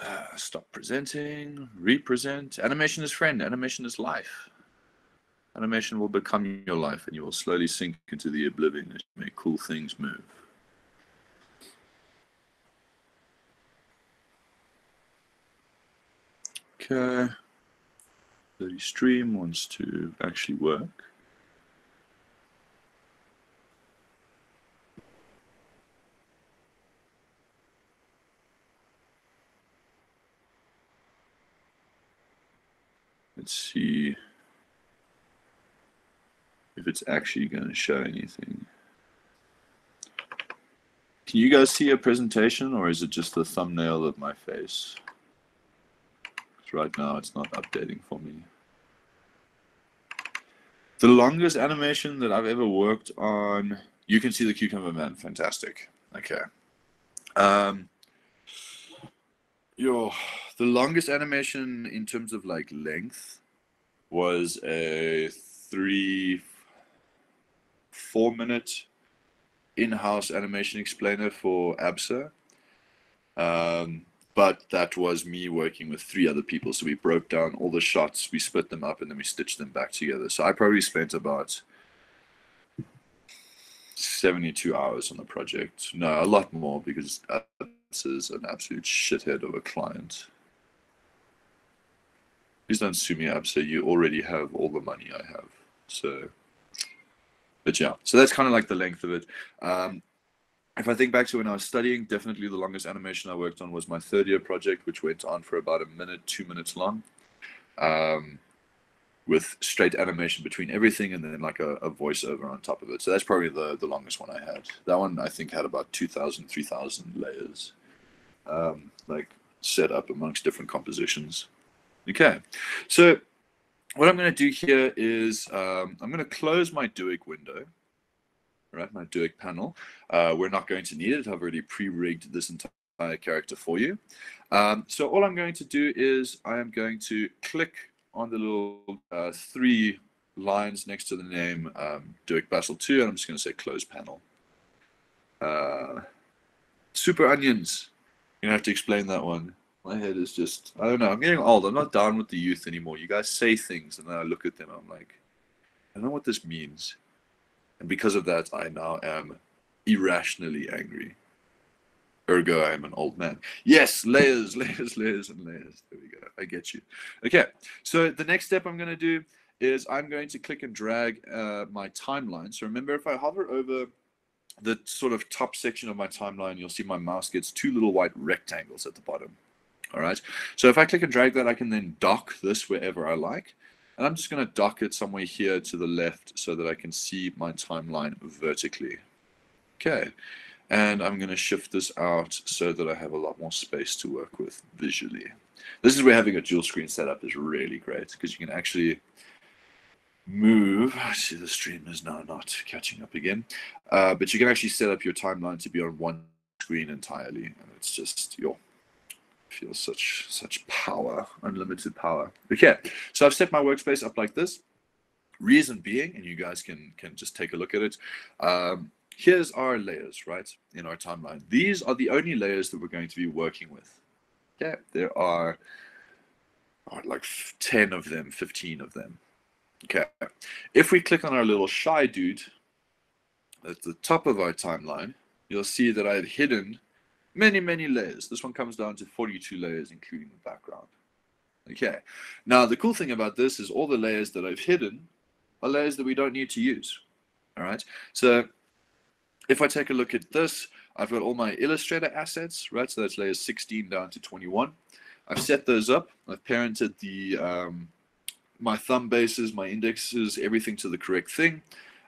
Uh, stop presenting, represent. Animation is friend, animation is life. Animation will become your life and you will slowly sink into the oblivion as you make cool things move. Okay, the stream wants to actually work. Let's see if it's actually going to show anything. Can you guys see a presentation, or is it just the thumbnail of my face? Right now it's not updating for me. The longest animation that I've ever worked on. You can see the cucumber man. Fantastic. Okay. Um, yo, the longest animation in terms of like length was a three, four minute in-house animation explainer for ABSA. Um, But that was me working with three other people. So we broke down all the shots, we split them up, and then we stitched them back together. So I probably spent about seventy-two hours on the project. No, a lot more, because this is an absolute shithead of a client. Please don't sue me up, so you already have all the money I have. So, but yeah, so that's kind of like the length of it. Um, If I think back to when I was studying, definitely the longest animation I worked on was my third year project, which went on for about a minute, two minutes long, um, with straight animation between everything and then like a, a voiceover on top of it. So that's probably the, the longest one I had. That one, I think, had about two thousand, three thousand layers, um, like set up amongst different compositions. Okay, so what I'm going to do here is um, I'm going to close my Duik window. Right, my Duik panel. Uh, we're not going to need it. I've already pre-rigged this entire character for you. Um, so all I'm going to do is I am going to click on the little uh, three lines next to the name um, Duik Bassel two, and I'm just going to say close panel. Uh, super onions. You're going to have to explain that one. My head is just, I don't know. I'm getting old. I'm not down with the youth anymore. You guys say things, and then I look at them. I'm like, I don't know what this means. And because of that, I now am irrationally angry. Ergo, I am an old man. Yes, layers, layers, layers, and layers. There we go. I get you. Okay, so the next step I'm going to do is I'm going to click and drag uh, my timeline. So remember, if I hover over the sort of top section of my timeline, you'll see my mouse gets two little white rectangles at the bottom. All right. So if I click and drag that, I can then dock this wherever I like. And I'm just going to dock it somewhere here to the left so that I can see my timeline vertically. Okay, and I'm going to shift this out so that I have a lot more space to work with visually. This is where having a dual screen setup is really great, because you can actually move. I see the stream is now not catching up again. Uh, but you can actually set up your timeline to be on one screen entirely. And it's just, your feel such such power, unlimited power. Okay, so I've set my workspace up like this. Reason being, and you guys can can just take a look at it. Um, here's our layers, right, in our timeline. These are the only layers that we're going to be working with. Okay, there are oh, like ten of them, fifteen of them. Okay, if we click on our little shy dude at the top of our timeline, you'll see that I have hidden many, many layers. This one comes down to forty-two layers, including the background. Okay, now the cool thing about this is all the layers that I've hidden are layers that we don't need to use. All right, so if I take a look at this, I've got all my Illustrator assets, right? So that's layers sixteen down to twenty-one. I've set those up. I've parented the um, my thumb bases, my indexes, everything to the correct thing.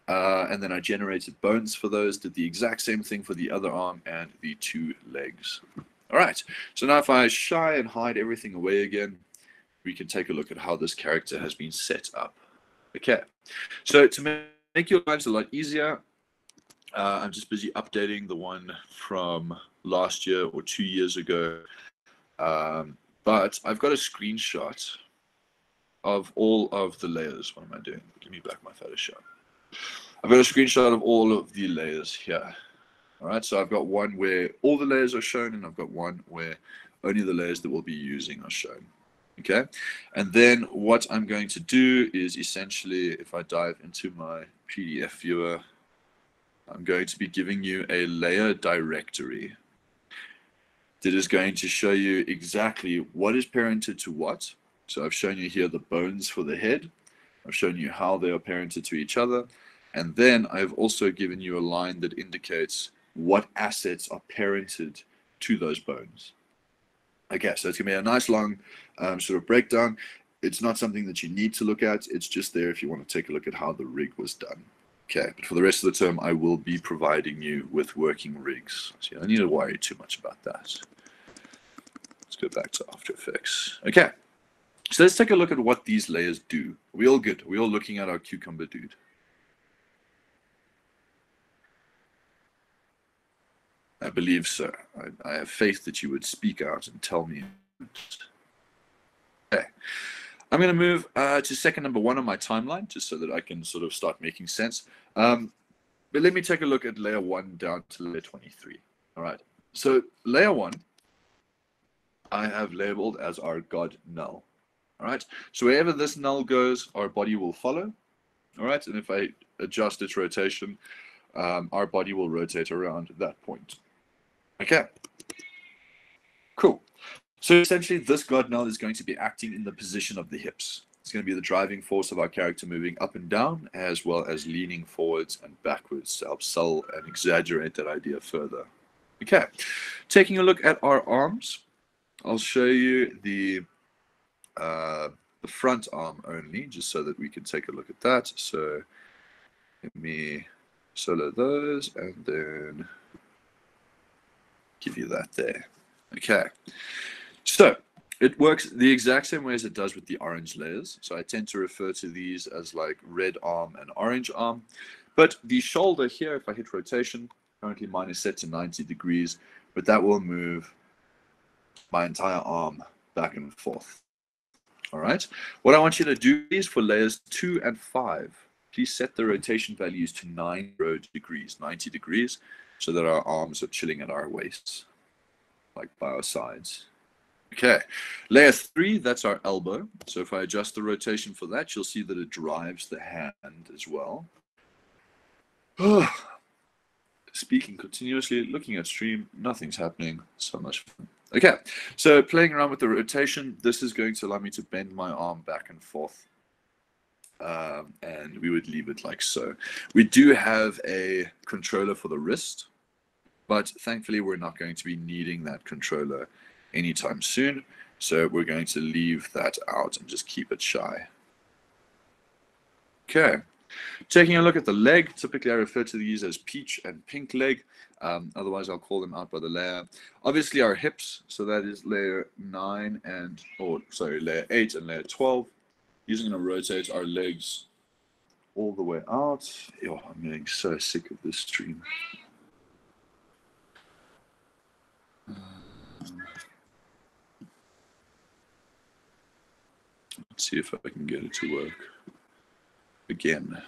Uh, and then I generated bones for those, did the exact same thing for the other arm and the two legs. All right, so now if I shy and hide everything away again, we can take a look at how this character has been set up. Okay, so to make your lives a lot easier, uh, I'm just busy updating the one from last year or two years ago. Um, but I've got a screenshot of all of the layers. What am I doing? Give me back my Photoshop. I've got a screenshot of all of the layers here. All right, so I've got one where all the layers are shown, and I've got one where only the layers that we'll be using are shown. Okay, and then what I'm going to do is essentially, if I dive into my P D F viewer, I'm going to be giving you a layer directory that is going to show you exactly what is parented to what. So I've shown you here the bones for the head. I've shown you how they are parented to each other. And then I've also given you a line that indicates what assets are parented to those bones. Okay, so it's going to be a nice long um, sort of breakdown. It's not something that you need to look at. It's just there if you want to take a look at how the rig was done. Okay, but for the rest of the term, I will be providing you with working rigs. So you don't need to worry too much about that. Let's go back to After Effects. Okay. So let's take a look at what these layers do. Are we all good? Are we all looking at our cucumber dude? I believe so. I, I have faith that you would speak out and tell me. Okay. I'm going to move uh, to second number one on my timeline, just so that I can sort of start making sense. Um, but let me take a look at layer one down to layer twenty-three. All right. So layer one, I have labeled as our God null. All right, so wherever this null goes, our body will follow. All right, and if I adjust its rotation, um, our body will rotate around that point. Okay, cool. So essentially, this God null is going to be acting in the position of the hips. It's going to be the driving force of our character moving up and down, as well as leaning forwards and backwards to help sell and exaggerate that idea further. Okay, taking a look at our arms, I'll show you the uh the front arm only, just so that we can take a look at that. So let me solo those and then give you that there. Okay, so it works the exact same way as it does with the orange layers. So I tend to refer to these as like red arm and orange arm, but the shoulder here, if I hit rotation, currently mine is set to ninety degrees, but that will move my entire arm back and forth. All right, what I want you to do is for layers two and five, please set the rotation values to ninety degrees, ninety degrees, so that our arms are chilling at our waists, like by our sides. Okay, layer three, that's our elbow. So if I adjust the rotation for that, you'll see that it drives the hand as well. Speaking continuously, looking at stream, nothing's happening, so much fun. Okay, so playing around with the rotation, this is going to allow me to bend my arm back and forth. Um, and we would leave it like so. We do have a controller for the wrist, but thankfully we're not going to be needing that controller anytime soon. So we're going to leave that out and just keep it shy. Okay. Taking a look at the leg, typically I refer to these as peach and pink leg. Um, otherwise, I'll call them out by the layer. Obviously, our hips, so that is layer nine and, or sorry, layer eight and layer twelve. Using to rotate our legs all the way out. Oh, I'm getting so sick of this stream. Let's see if I can get it to work again.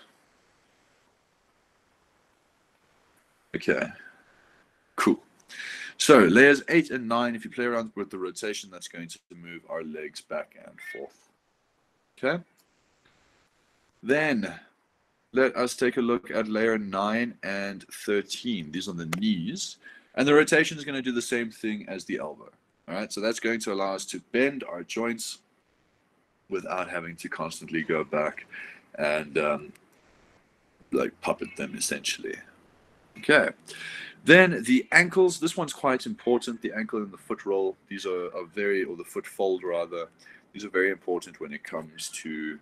Okay, cool. So layers eight and nine, if you play around with the rotation, that's going to move our legs back and forth. Okay. Then let us take a look at layer nine and thirteen. These are the knees. And the rotation is going to do the same thing as the elbow. All right, so that's going to allow us to bend our joints without having to constantly go back and um, like puppet them essentially. Okay, then the ankles, this one's quite important, the ankle and the foot roll, these are, are very, or the foot fold rather, these are very important when it comes to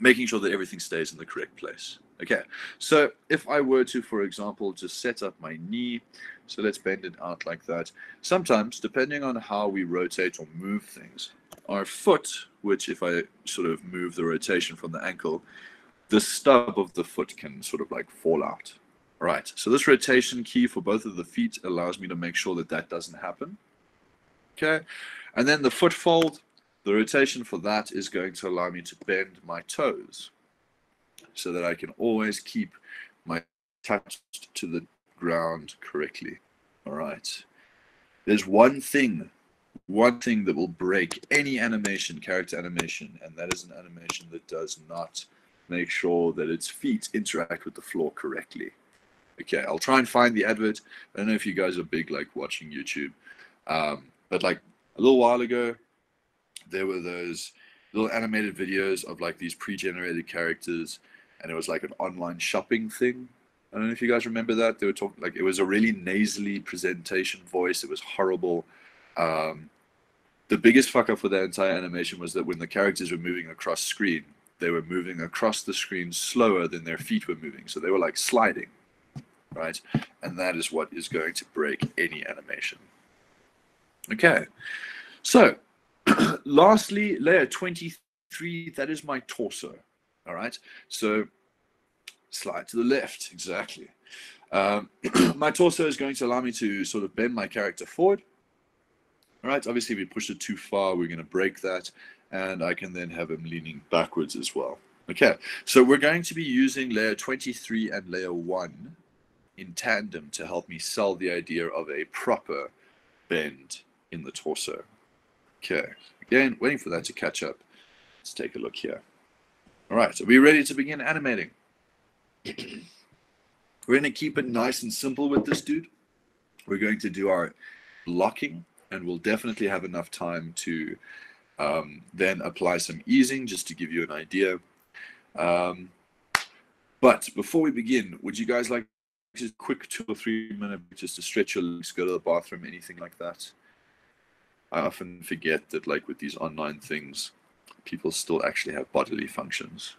making sure that everything stays in the correct place. Okay, so if I were to, for example, just set up my knee, so let's bend it out like that. Sometimes, depending on how we rotate or move things, our foot, which if I sort of move the rotation from the ankle, the stub of the foot can sort of like fall out. Right, so this rotation key for both of the feet allows me to make sure that that doesn't happen. Okay, and then the foot fold, the rotation for that is going to allow me to bend my toes so that I can always keep my touched to the ground correctly. All right, there's one thing, one thing that will break any animation, character animation, and that is an animation that does not make sure that its feet interact with the floor correctly. Okay, I'll try and find the advert. I don't know if you guys are big like watching YouTube, um, but like a little while ago, there were those little animated videos of like these pre-generated characters, and it was like an online shopping thing. I don't know if you guys remember that. They were talking like it was a really nasally presentation voice. It was horrible. Um, the biggest fuck up for that entire animation was that when the characters were moving across screen, they were moving across the screen slower than their feet were moving. So they were like sliding. Right, and that is what is going to break any animation. Okay, so lastly, layer twenty-three, that is my torso. All right, so slide to the left, exactly. Um, my torso is going to allow me to sort of bend my character forward. All right, obviously if we push it too far, we're going to break that, and I can then have him leaning backwards as well. Okay, so we're going to be using layer twenty-three and layer one in tandem to help me sell the idea of a proper bend in the torso. Okay, again, waiting for that to catch up. Let's take a look here. All right, are we ready to begin animating? We're gonna keep it nice and simple with this dude. We're going to do our blocking, and we'll definitely have enough time to um, then apply some easing just to give you an idea. Um, but before we begin, would you guys like just quick two or three minutes just to stretch your legs, go to the bathroom, anything like that? I often forget that like with these online things, people still actually have bodily functions.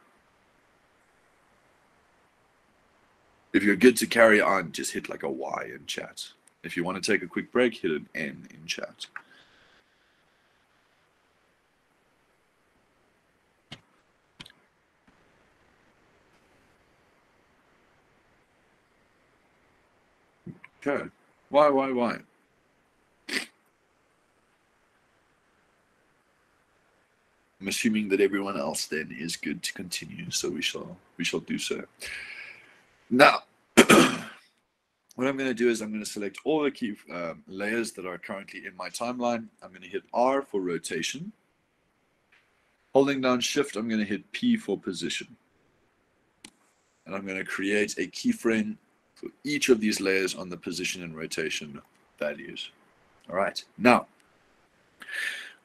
If you're good to carry on, just hit like a Y in chat. If you want to take a quick break, hit an N in chat. Okay. Why, why, why? I'm assuming that everyone else then is good to continue, so we shall we shall do so. Now, what I'm going to do is I'm going to select all the key um, layers that are currently in my timeline. I'm going to hit R for rotation. Holding down Shift, I'm going to hit P for position. And I'm going to create a keyframe for each of these layers on the position and rotation values. All right, now,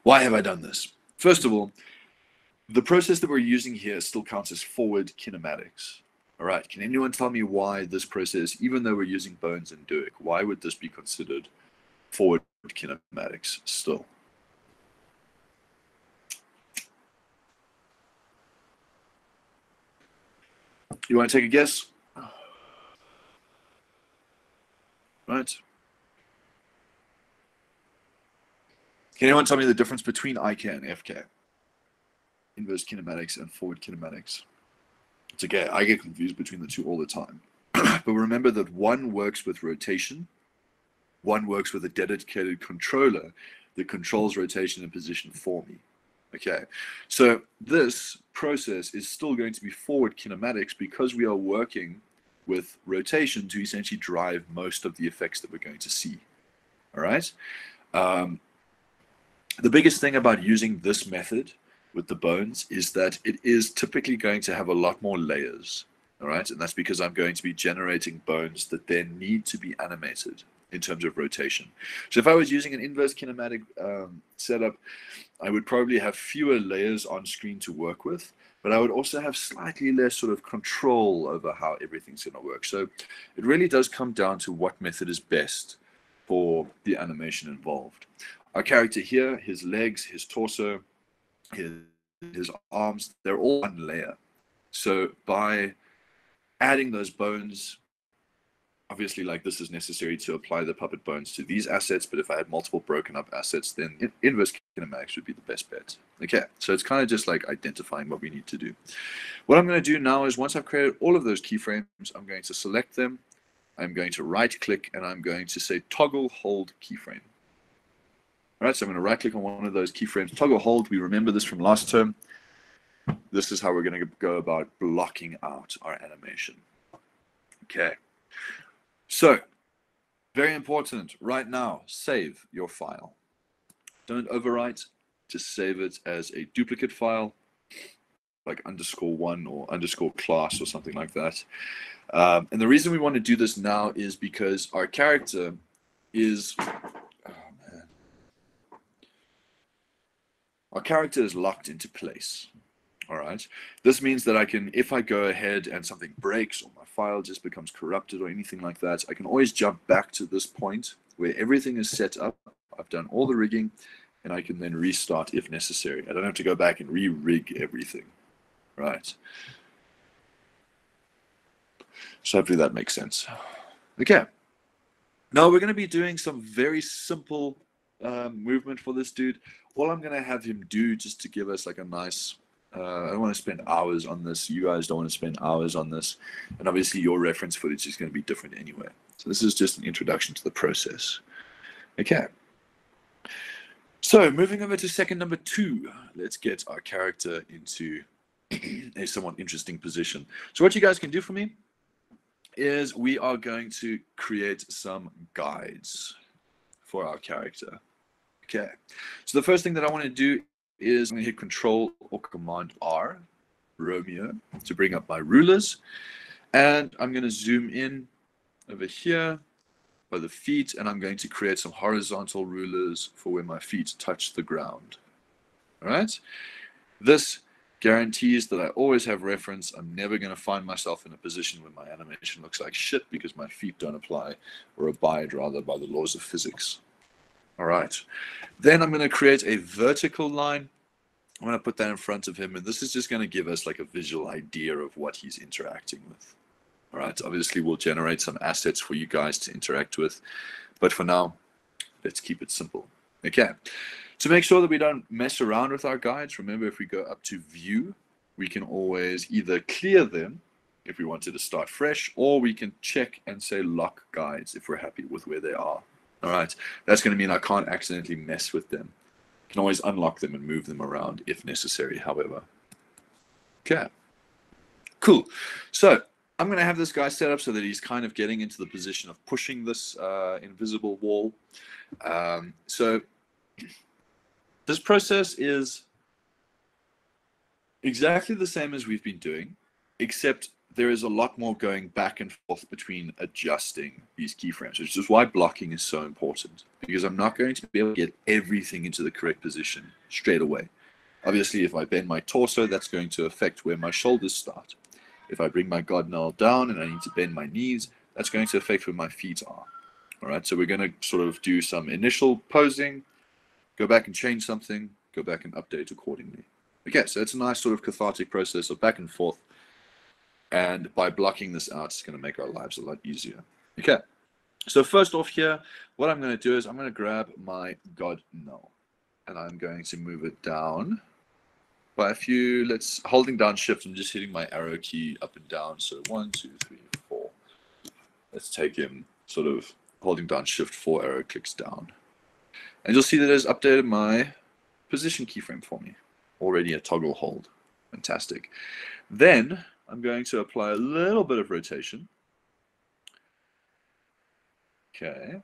why have I done this? First of all, the process that we're using here still counts as forward kinematics. All right, can anyone tell me why this process, even though we're using Bones and Duik, why would this be considered forward kinematics still? You want to take a guess? Right. Can anyone tell me the difference between I K and F K? Inverse kinematics and forward kinematics. to get, I get confused between the two all the time. But remember that one works with rotation, one works with a dedicated controller that controls rotation and position for me. Okay, so this process is still going to be forward kinematics because we are working with rotation to essentially drive most of the effects that we're going to see. All right. Um, the biggest thing about using this method with the bones is that it is typically going to have a lot more layers. All right. And that's because I'm going to be generating bones that then need to be animated in terms of rotation. So if I was using an inverse kinematic um, setup, I would probably have fewer layers on screen to work with, but I would also have slightly less sort of control over how everything's going to work. So it really does come down to what method is best for the animation involved. Our character here, his legs, his torso, his, his arms, they're all one layer. So by adding those bones, obviously, like this is necessary to apply the puppet bones to these assets, but if I had multiple broken up assets, then inverse kinematics would be the best bet. Okay, so it's kind of just like identifying what we need to do. What I'm going to do now is once I've created all of those keyframes, I'm going to select them, I'm going to right click, and I'm going to say toggle hold keyframe. All right, so I'm going to right click on one of those keyframes, toggle hold. We remember this from last term. This is how we're going to go about blocking out our animation. Okay. So, very important right now, save your file. Don't overwrite, just save it as a duplicate file, like underscore one or underscore class or something like that. Um, and the reason we want to do this now is because our character is, oh man, our character is locked into place. All right. This means that I can, if I go ahead and something breaks or my file just becomes corrupted or anything like that, I can always jump back to this point where everything is set up. I've done all the rigging, and I can then restart if necessary. I don't have to go back and re-rig everything. Right. So hopefully that makes sense. Okay. Now we're going to be doing some very simple um, movement for this dude. All I'm going to have him do just to give us like a nice... Uh, I don't want to spend hours on this. You guys don't want to spend hours on this. And obviously your reference footage is going to be different anyway. So this is just an introduction to the process. Okay. So moving over to second number two, let's get our character into a somewhat interesting position. So what you guys can do for me is we are going to create some guides for our character. Okay. So the first thing that I want to do is I'm going to hit Control or Command R, Romeo, to bring up my rulers. And I'm going to zoom in over here by the feet, and I'm going to create some horizontal rulers for where my feet touch the ground. All right. This guarantees that I always have reference. I'm never going to find myself in a position where my animation looks like shit because my feet don't apply or abide, rather, by the laws of physics. All right, then I'm going to create a vertical line. I'm going to put that in front of him, and this is just going to give us like a visual idea of what he's interacting with. All right, obviously we'll generate some assets for you guys to interact with, but for now, let's keep it simple. Okay, to make sure that we don't mess around with our guides, remember if we go up to view, we can always either clear them if we wanted to start fresh, or we can check and say lock guides if we're happy with where they are. All right, that's going to mean I can't accidentally mess with them. I can always unlock them and move them around if necessary, however. Okay, cool. So I'm going to have this guy set up so that he's kind of getting into the position of pushing this uh, invisible wall. Um, so this process is exactly the same as we've been doing, except there is a lot more going back and forth between adjusting these keyframes, which is why blocking is so important, because I'm not going to be able to get everything into the correct position straight away. Obviously, if I bend my torso, that's going to affect where my shoulders start. If I bring my god nail down and I need to bend my knees, that's going to affect where my feet are. All right, so we're going to sort of do some initial posing, go back and change something, go back and update accordingly. Okay, so it's a nice sort of cathartic process of back and forth. And by blocking this out, it's going to make our lives a lot easier. Okay. So first off here, what I'm going to do is I'm going to grab my god null, and I'm going to move it down by a few. Let's, holding down shift, I'm just hitting my arrow key up and down. So one, two, three, four. Let's take him sort of holding down shift, four arrow clicks down. And you'll see that it has updated my position keyframe for me. Already a toggle hold. Fantastic. Then I'm going to apply a little bit of rotation. Okay.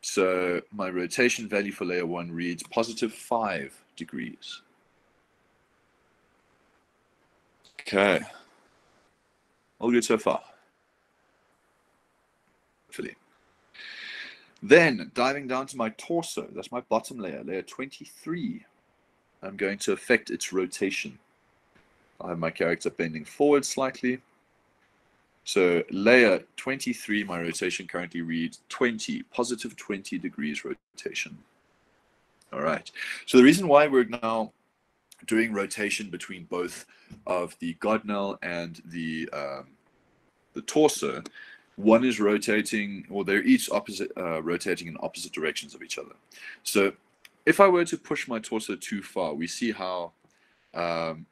So my rotation value for layer one reads positive five degrees. Okay. All good so far. Hopefully. Then diving down to my torso, that's my bottom layer, layer twenty-three. I'm going to affect its rotation. I have my character bending forward slightly. So layer twenty-three, my rotation currently reads twenty, positive twenty degrees rotation. All right. So the reason why we're now doing rotation between both of the Godnell and the, um, the torso, one is rotating, or they're each opposite, uh, rotating in opposite directions of each other. So if I were to push my torso too far, we see how, um,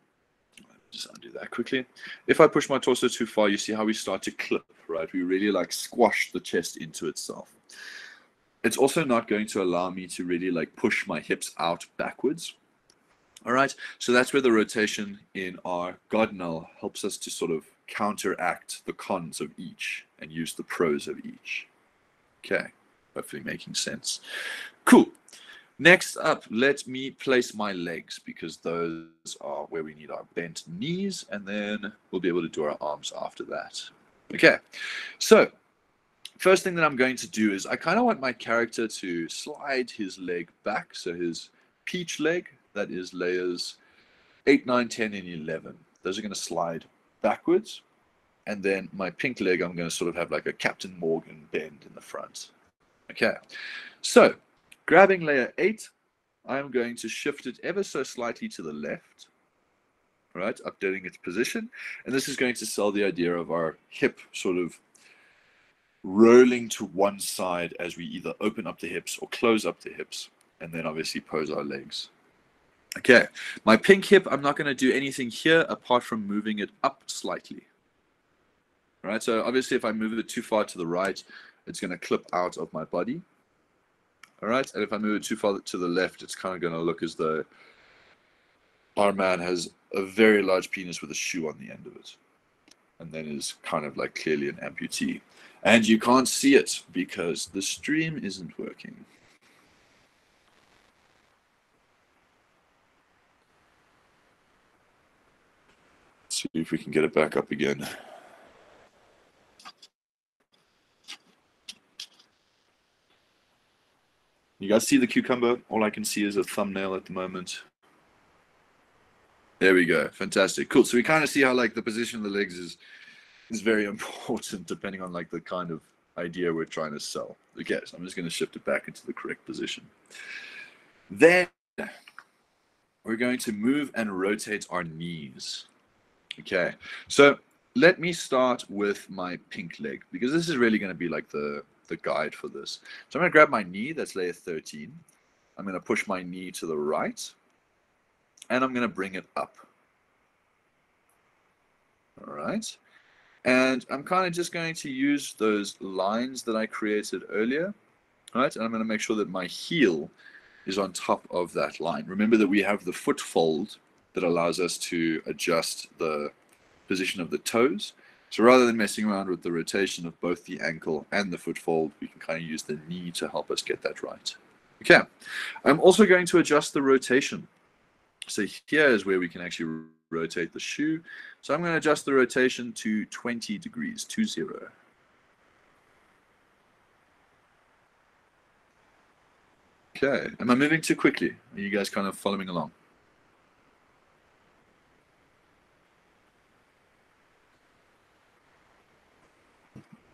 just undo that quickly. If I push my torso too far, you see how we start to clip, right? We really like squash the chest into itself. It's also not going to allow me to really like push my hips out backwards. All right, so that's where the rotation in our Godnell helps us to sort of counteract the cons of each and use the pros of each. Okay, hopefully making sense. Cool. Next up, let me place my legs, because those are where we need our bent knees, and then we'll be able to do our arms after that. Okay, so first thing that I'm going to do is I kind of want my character to slide his leg back, so his peach leg, that is layers eight, nine, ten, and eleven. Those are going to slide backwards, and then my pink leg, I'm going to sort of have like a Captain Morgan bend in the front. Okay, so grabbing layer eight, I'm going to shift it ever so slightly to the left, right, updating its position. And this is going to sell the idea of our hip sort of rolling to one side as we either open up the hips or close up the hips, and then obviously pose our legs. Okay, my pink hip, I'm not going to do anything here apart from moving it up slightly. All right, so obviously if I move it too far to the right, it's going to clip out of my body. All right, and if I move it too far to the left, it's kind of going to look as though our man has a very large penis with a shoe on the end of it, and then is kind of like clearly an amputee. And you can't see it because the stream isn't working. Let's see if we can get it back up again. You guys see the cucumber? All I can see is a thumbnail at the moment. There we go. Fantastic. Cool. So we kind of see how like the position of the legs is is very important depending on like the kind of idea we're trying to sell. Okay, so I'm just going to shift it back into the correct position. Then we're going to move and rotate our knees. Okay, so let me start with my pink leg, because this is really going to be like the the guide for this. So I'm going to grab my knee, that's layer thirteen. I'm going to push my knee to the right, and I'm going to bring it up. All right. And I'm kind of just going to use those lines that I created earlier. All right. And I'm going to make sure that my heel is on top of that line. Remember that we have the foot fold that allows us to adjust the position of the toes. So rather than messing around with the rotation of both the ankle and the foot fold, we can kind of use the knee to help us get that right. Okay, I'm also going to adjust the rotation. So here is where we can actually rotate the shoe. So I'm going to adjust the rotation to twenty degrees, two zero. Okay, am I moving too quickly? Are you guys kind of following along?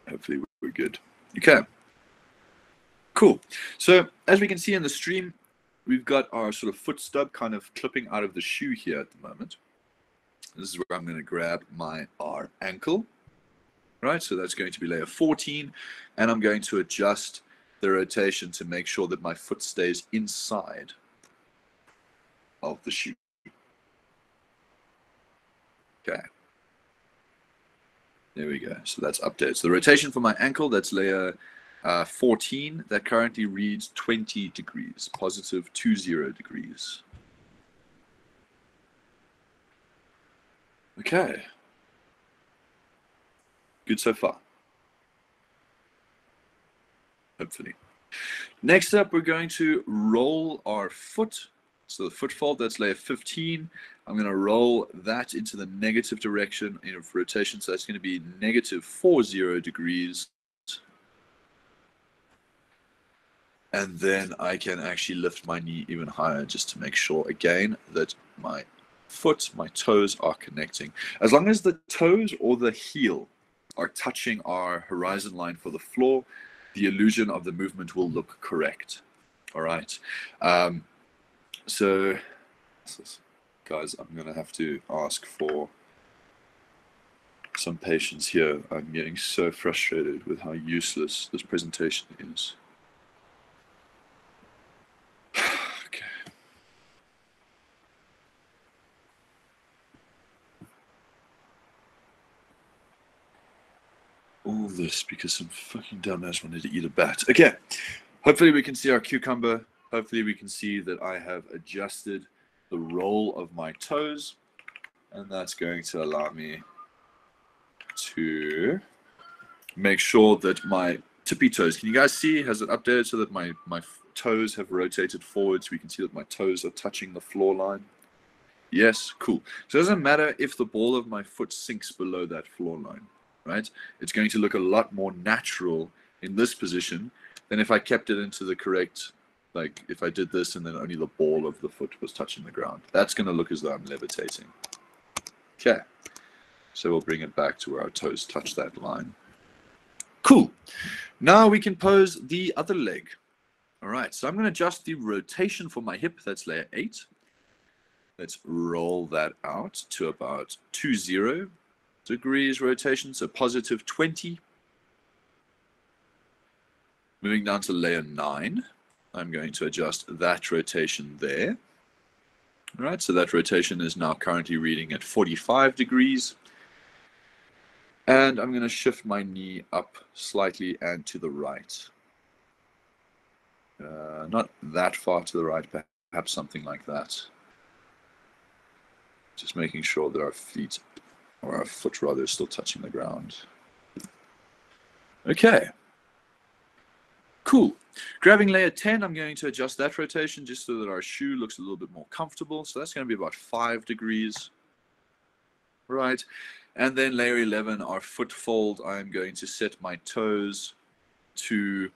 Hopefully we're good. Okay, cool. So as we can see in the stream, we've got our sort of foot stub kind of clipping out of the shoe here at the moment. This is where I'm going to grab my our ankle, right? So that's going to be layer fourteen, and I'm going to adjust the rotation to make sure that my foot stays inside of the shoe. Okay. There we go. So that's updated. So the rotation for my ankle, that's layer uh, fourteen. That currently reads twenty degrees, positive two zero degrees. Okay. Good so far. Hopefully. Next up, we're going to roll our foot. So the foot fold, that's layer fifteen. I'm going to roll that into the negative direction of rotation. So that's going to be negative forty degrees. And then I can actually lift my knee even higher just to make sure, again, that my foot, my toes are connecting. As long as the toes or the heel are touching our horizon line for the floor, the illusion of the movement will look correct. All right. Um, so, guys, I'm going to have to ask for some patience here. I'm getting so frustrated with how useless this presentation is. Okay. All this because some fucking dumbass wanted to eat a bat. Okay. Hopefully we can see our cucumber. Hopefully we can see that I have adjusted the roll of my toes, and that's going to allow me to make sure that my tippy toes, can you guys see, has it updated so that my, my toes have rotated forward so we can see that my toes are touching the floor line? Yes, cool. So it doesn't matter if the ball of my foot sinks below that floor line, right? It's going to look a lot more natural in this position than if I kept it into the correct, like if I did this and then only the ball of the foot was touching the ground. That's going to look as though I'm levitating. Okay. So we'll bring it back to where our toes touch that line. Cool. Now we can pose the other leg. All right. So I'm going to adjust the rotation for my hip. That's layer eight. Let's roll that out to about twenty degrees rotation. So positive twenty. Moving down to layer nine. I'm going to adjust that rotation there. All right, so that rotation is now currently reading at forty-five degrees. And I'm going to shift my knee up slightly and to the right. Uh, not that far to the right, perhaps something like that. Just making sure that our feet, or our foot rather, is still touching the ground. Okay. Cool. Grabbing layer ten, I'm going to adjust that rotation just so that our shoe looks a little bit more comfortable. So that's going to be about five degrees. Right. And then layer eleven, our foot fold, I'm going to set my toes to,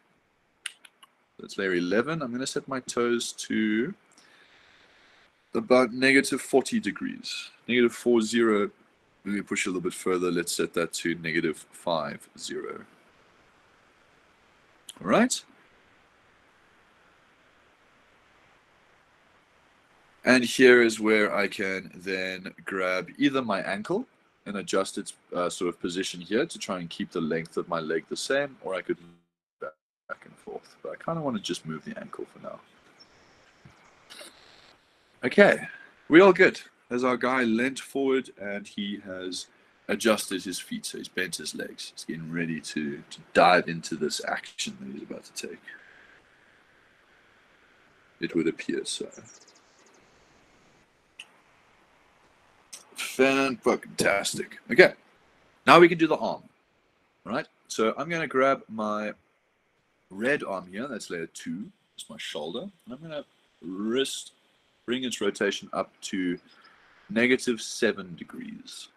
that's layer eleven, I'm going to set my toes to about negative forty degrees. Negative forty. Let me push a little bit further. Let's set that to negative fifty. All right. And here is where I can then grab either my ankle and adjust its uh, sort of position here to try and keep the length of my leg the same, or I could move back and forth. But I kind of want to just move the ankle for now. Okay, we all good. As our guy leant forward and he has adjusted his feet, so he's bent his legs. He's getting ready to, to dive into this action that he's about to take. It would appear so. Fantastic. Okay, now we can do the arm. All right, so I'm going to grab my red arm here. That's layer two. It's my shoulder. And I'm going to wrist, bring its rotation up to negative seven degrees.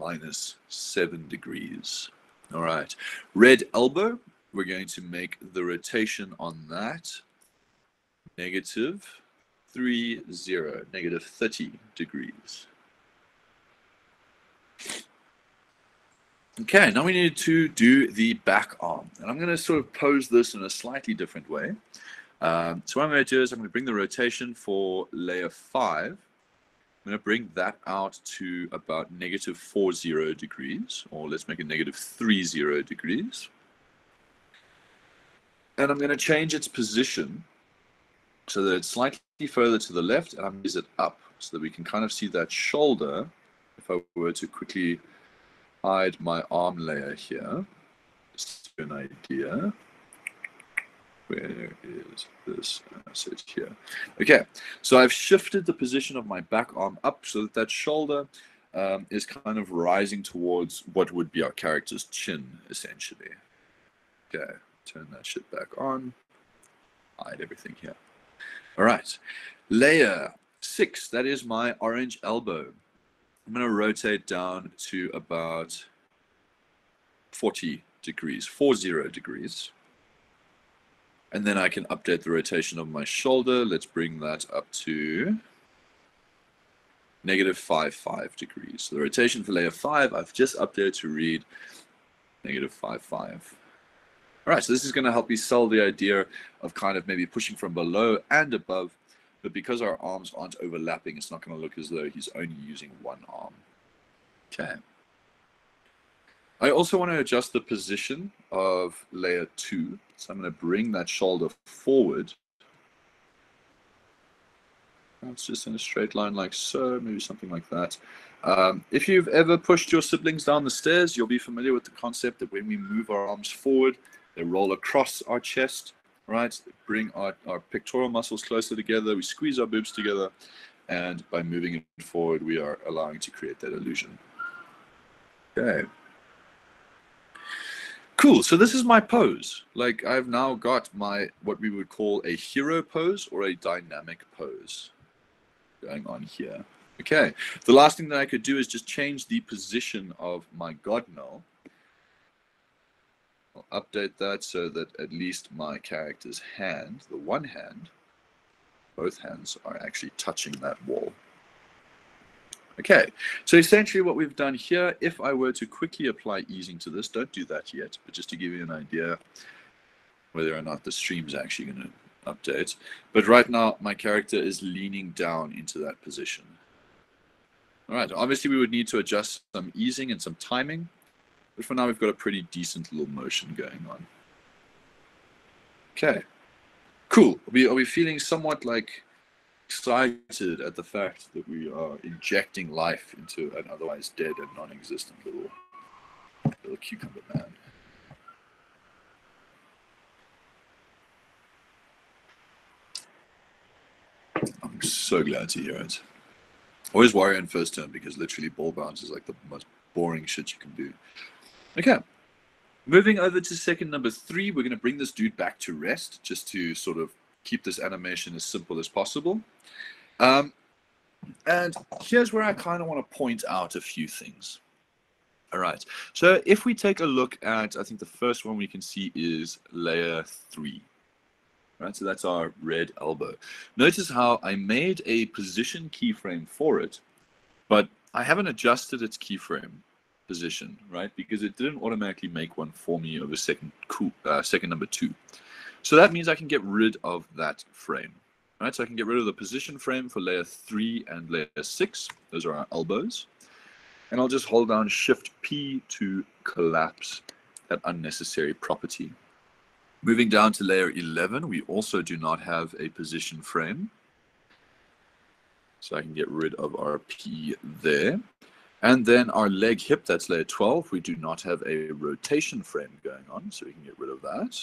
Minus seven degrees. All right, red elbow. We're going to make the rotation on that negative three zero, negative thirty degrees. Okay, now we need to do the back arm, and I'm going to sort of pose this in a slightly different way. Um, so what I'm going to do is I'm going to bring the rotation for layer five. I'm going to bring that out to about negative four zero degrees, or let's make it negative three zero degrees, and I'm going to change its position so that it's slightly further to the left, and I'm going to use it up so that we can kind of see that shoulder if I were to quickly hide my arm layer here, just an idea. Where is this asset here? Okay, so I've shifted the position of my back arm up so that that shoulder um, is kind of rising towards what would be our character's chin, essentially. Okay, turn that shit back on. Hide everything here. All right, layer six, that is my orange elbow. I'm going to rotate down to about forty degrees, forty degrees. And then I can update the rotation of my shoulder. Let's bring that up to negative five five degrees. So the rotation for layer five, I've just updated to read negative five five. All right, so this is going to help me sell the idea of kind of maybe pushing from below and above, but because our arms aren't overlapping, it's not going to look as though he's only using one arm. Okay. I also want to adjust the position of layer two. So I'm going to bring that shoulder forward. That's just in a straight line like so, maybe something like that. Um, if you've ever pushed your siblings down the stairs, you'll be familiar with the concept that when we move our arms forward, they roll across our chest, right? Bring our, our pectoral muscles closer together. We squeeze our boobs together. And by moving it forward, we are allowing to create that illusion. Okay. Cool. So this is my pose. Like I've now got my, what we would call a hero pose or a dynamic pose going on here. Okay. The last thing that I could do is just change the position of my godnail. I'll update that so that at least my character's hand, the one hand, both hands are actually touching that wall. Okay, so essentially what we've done here, if I were to quickly apply easing to this, don't do that yet, but just to give you an idea whether or not the stream's actually going to update. But right now, my character is leaning down into that position. All right, obviously we would need to adjust some easing and some timing. But for now, we've got a pretty decent little motion going on. Okay, cool. Are we, are we feeling somewhat like excited at the fact that we are injecting life into an otherwise dead and non-existent little, little cucumber man? I'm so glad to hear it. Always worry in first term because literally ball bounce is like the most boring shit you can do. Okay, moving over to second number three, we're going to bring this dude back to rest just to sort of keep this animation as simple as possible. Um, and here's where I kind of want to point out a few things. All right, so if we take a look at, I think the first one we can see is layer three. All right, so that's our red elbow. Notice how I made a position keyframe for it, but I haven't adjusted its keyframe position, right? Because it didn't automatically make one for me over second, uh, second number two. So that means I can get rid of that frame, right? So I can get rid of the position frame for layer three and layer six. Those are our elbows. And I'll just hold down Shift P to collapse that unnecessary property. Moving down to layer eleven, we also do not have a position frame. So I can get rid of our P there. And then our leg hip, that's layer twelve. We do not have a rotation frame going on, so we can get rid of that.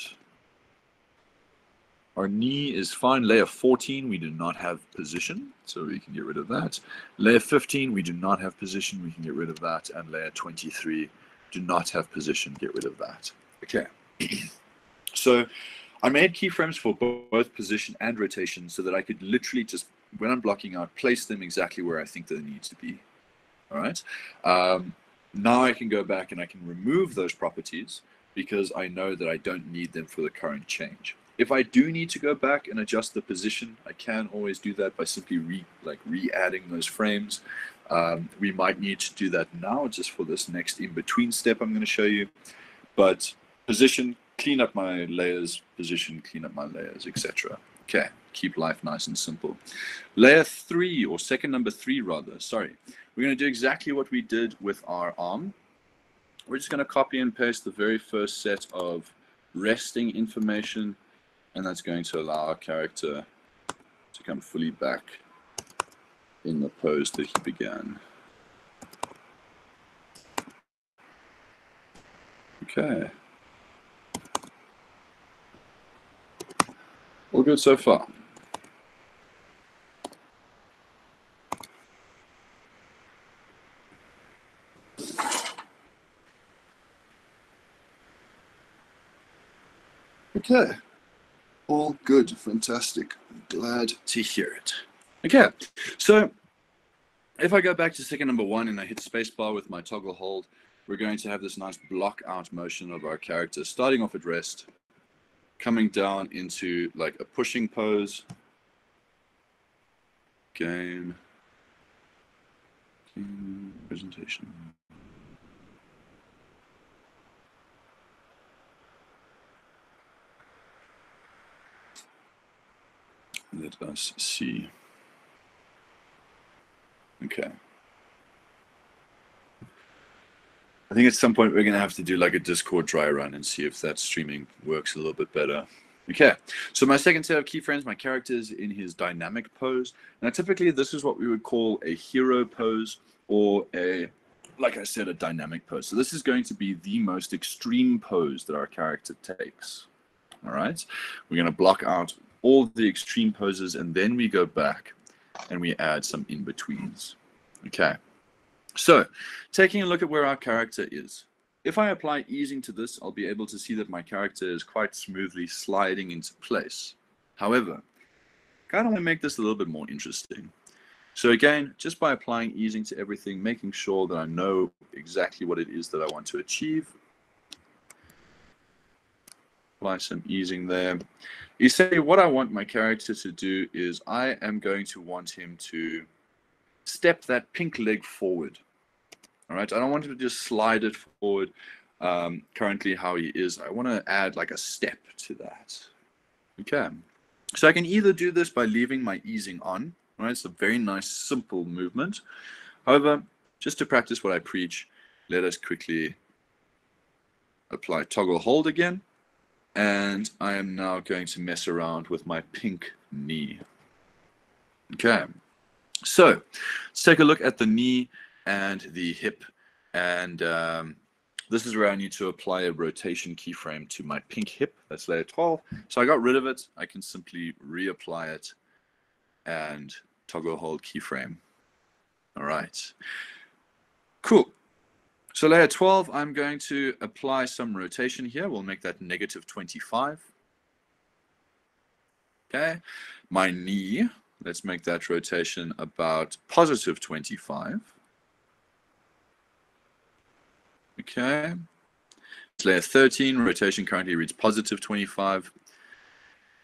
Our knee is fine. Layer fourteen, we do not have position, so we can get rid of that. Layer fifteen, we do not have position, we can get rid of that. And layer twenty-three, do not have position, get rid of that. Okay. So I made keyframes for both position and rotation so that I could literally just, when I'm blocking out, place them exactly where I think they need to be. All right. Um, now I can go back and I can remove those properties because I know that I don't need them for the current change. If I do need to go back and adjust the position, I can always do that by simply re, like re-adding those frames. Um, we might need to do that now just for this next in-between step I'm going to show you. But position, clean up my layers, position, clean up my layers, et cetera. Okay, keep life nice and simple. Layer three, or second number three rather, sorry. We're going to do exactly what we did with our arm. We're just going to copy and paste the very first set of resting information. And that's going to allow our character to come fully back in the pose that he began. Okay. All good so far. Okay. All good. Fantastic. I'm glad to hear it. Okay. So if I go back to second number one and I hit spacebar with my toggle hold, we're going to have this nice block out motion of our character, starting off at rest, coming down into like a pushing pose. Game. Game presentation. Let us see. Okay. I think at some point we're going to have to do like a Discord dry run and see if that streaming works a little bit better. Okay. So my second set of keyframes, my character is in his dynamic pose. Now typically this is what we would call a hero pose or a, like I said, a dynamic pose. So this is going to be the most extreme pose that our character takes. All right. We're going to block out all the extreme poses, and then we go back and we add some in-betweens. Okay, so taking a look at where our character is. If I apply easing to this, I'll be able to see that my character is quite smoothly sliding into place. However, I kind of want to make this a little bit more interesting. So again, just by applying easing to everything, making sure that I know exactly what it is that I want to achieve. Apply some easing there. You say what I want my character to do is I am going to want him to step that pink leg forward. All right, I don't want him to just slide it forward um, currently how he is. I want to add like a step to that. Okay, so I can either do this by leaving my easing on. All right, it's a very nice, simple movement. However, just to practice what I preach, let us quickly apply toggle hold again. And I am now going to mess around with my pink knee. Okay, so let's take a look at the knee and the hip. And um, this is where I need to apply a rotation keyframe to my pink hip. That's layer twelve. So I got rid of it. I can simply reapply it and toggle hold keyframe. All right, cool. So layer twelve, I'm going to apply some rotation here. We'll make that negative twenty-five. Okay, my knee, let's make that rotation about positive twenty-five. Okay, it's layer thirteen, rotation currently reads positive twenty-five.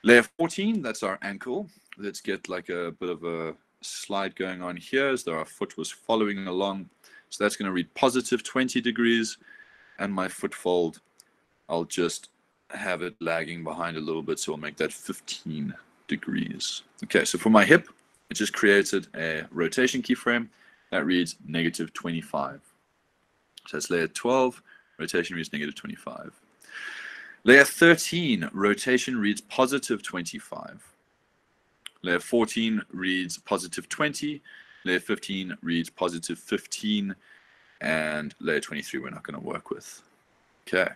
Layer fourteen, that's our ankle. Let's get like a bit of a slide going on here as though our foot was following along. So that's going to read positive twenty degrees, and my foot fold, I'll just have it lagging behind a little bit, so I'll make that fifteen degrees. Okay, so for my hip, it just created a rotation keyframe that reads negative twenty-five. So that's layer twelve, rotation reads negative twenty-five. Layer thirteen, rotation reads positive twenty-five. Layer fourteen reads positive twenty. Layer fifteen reads positive fifteen, and layer twenty-three we're not going to work with. Okay,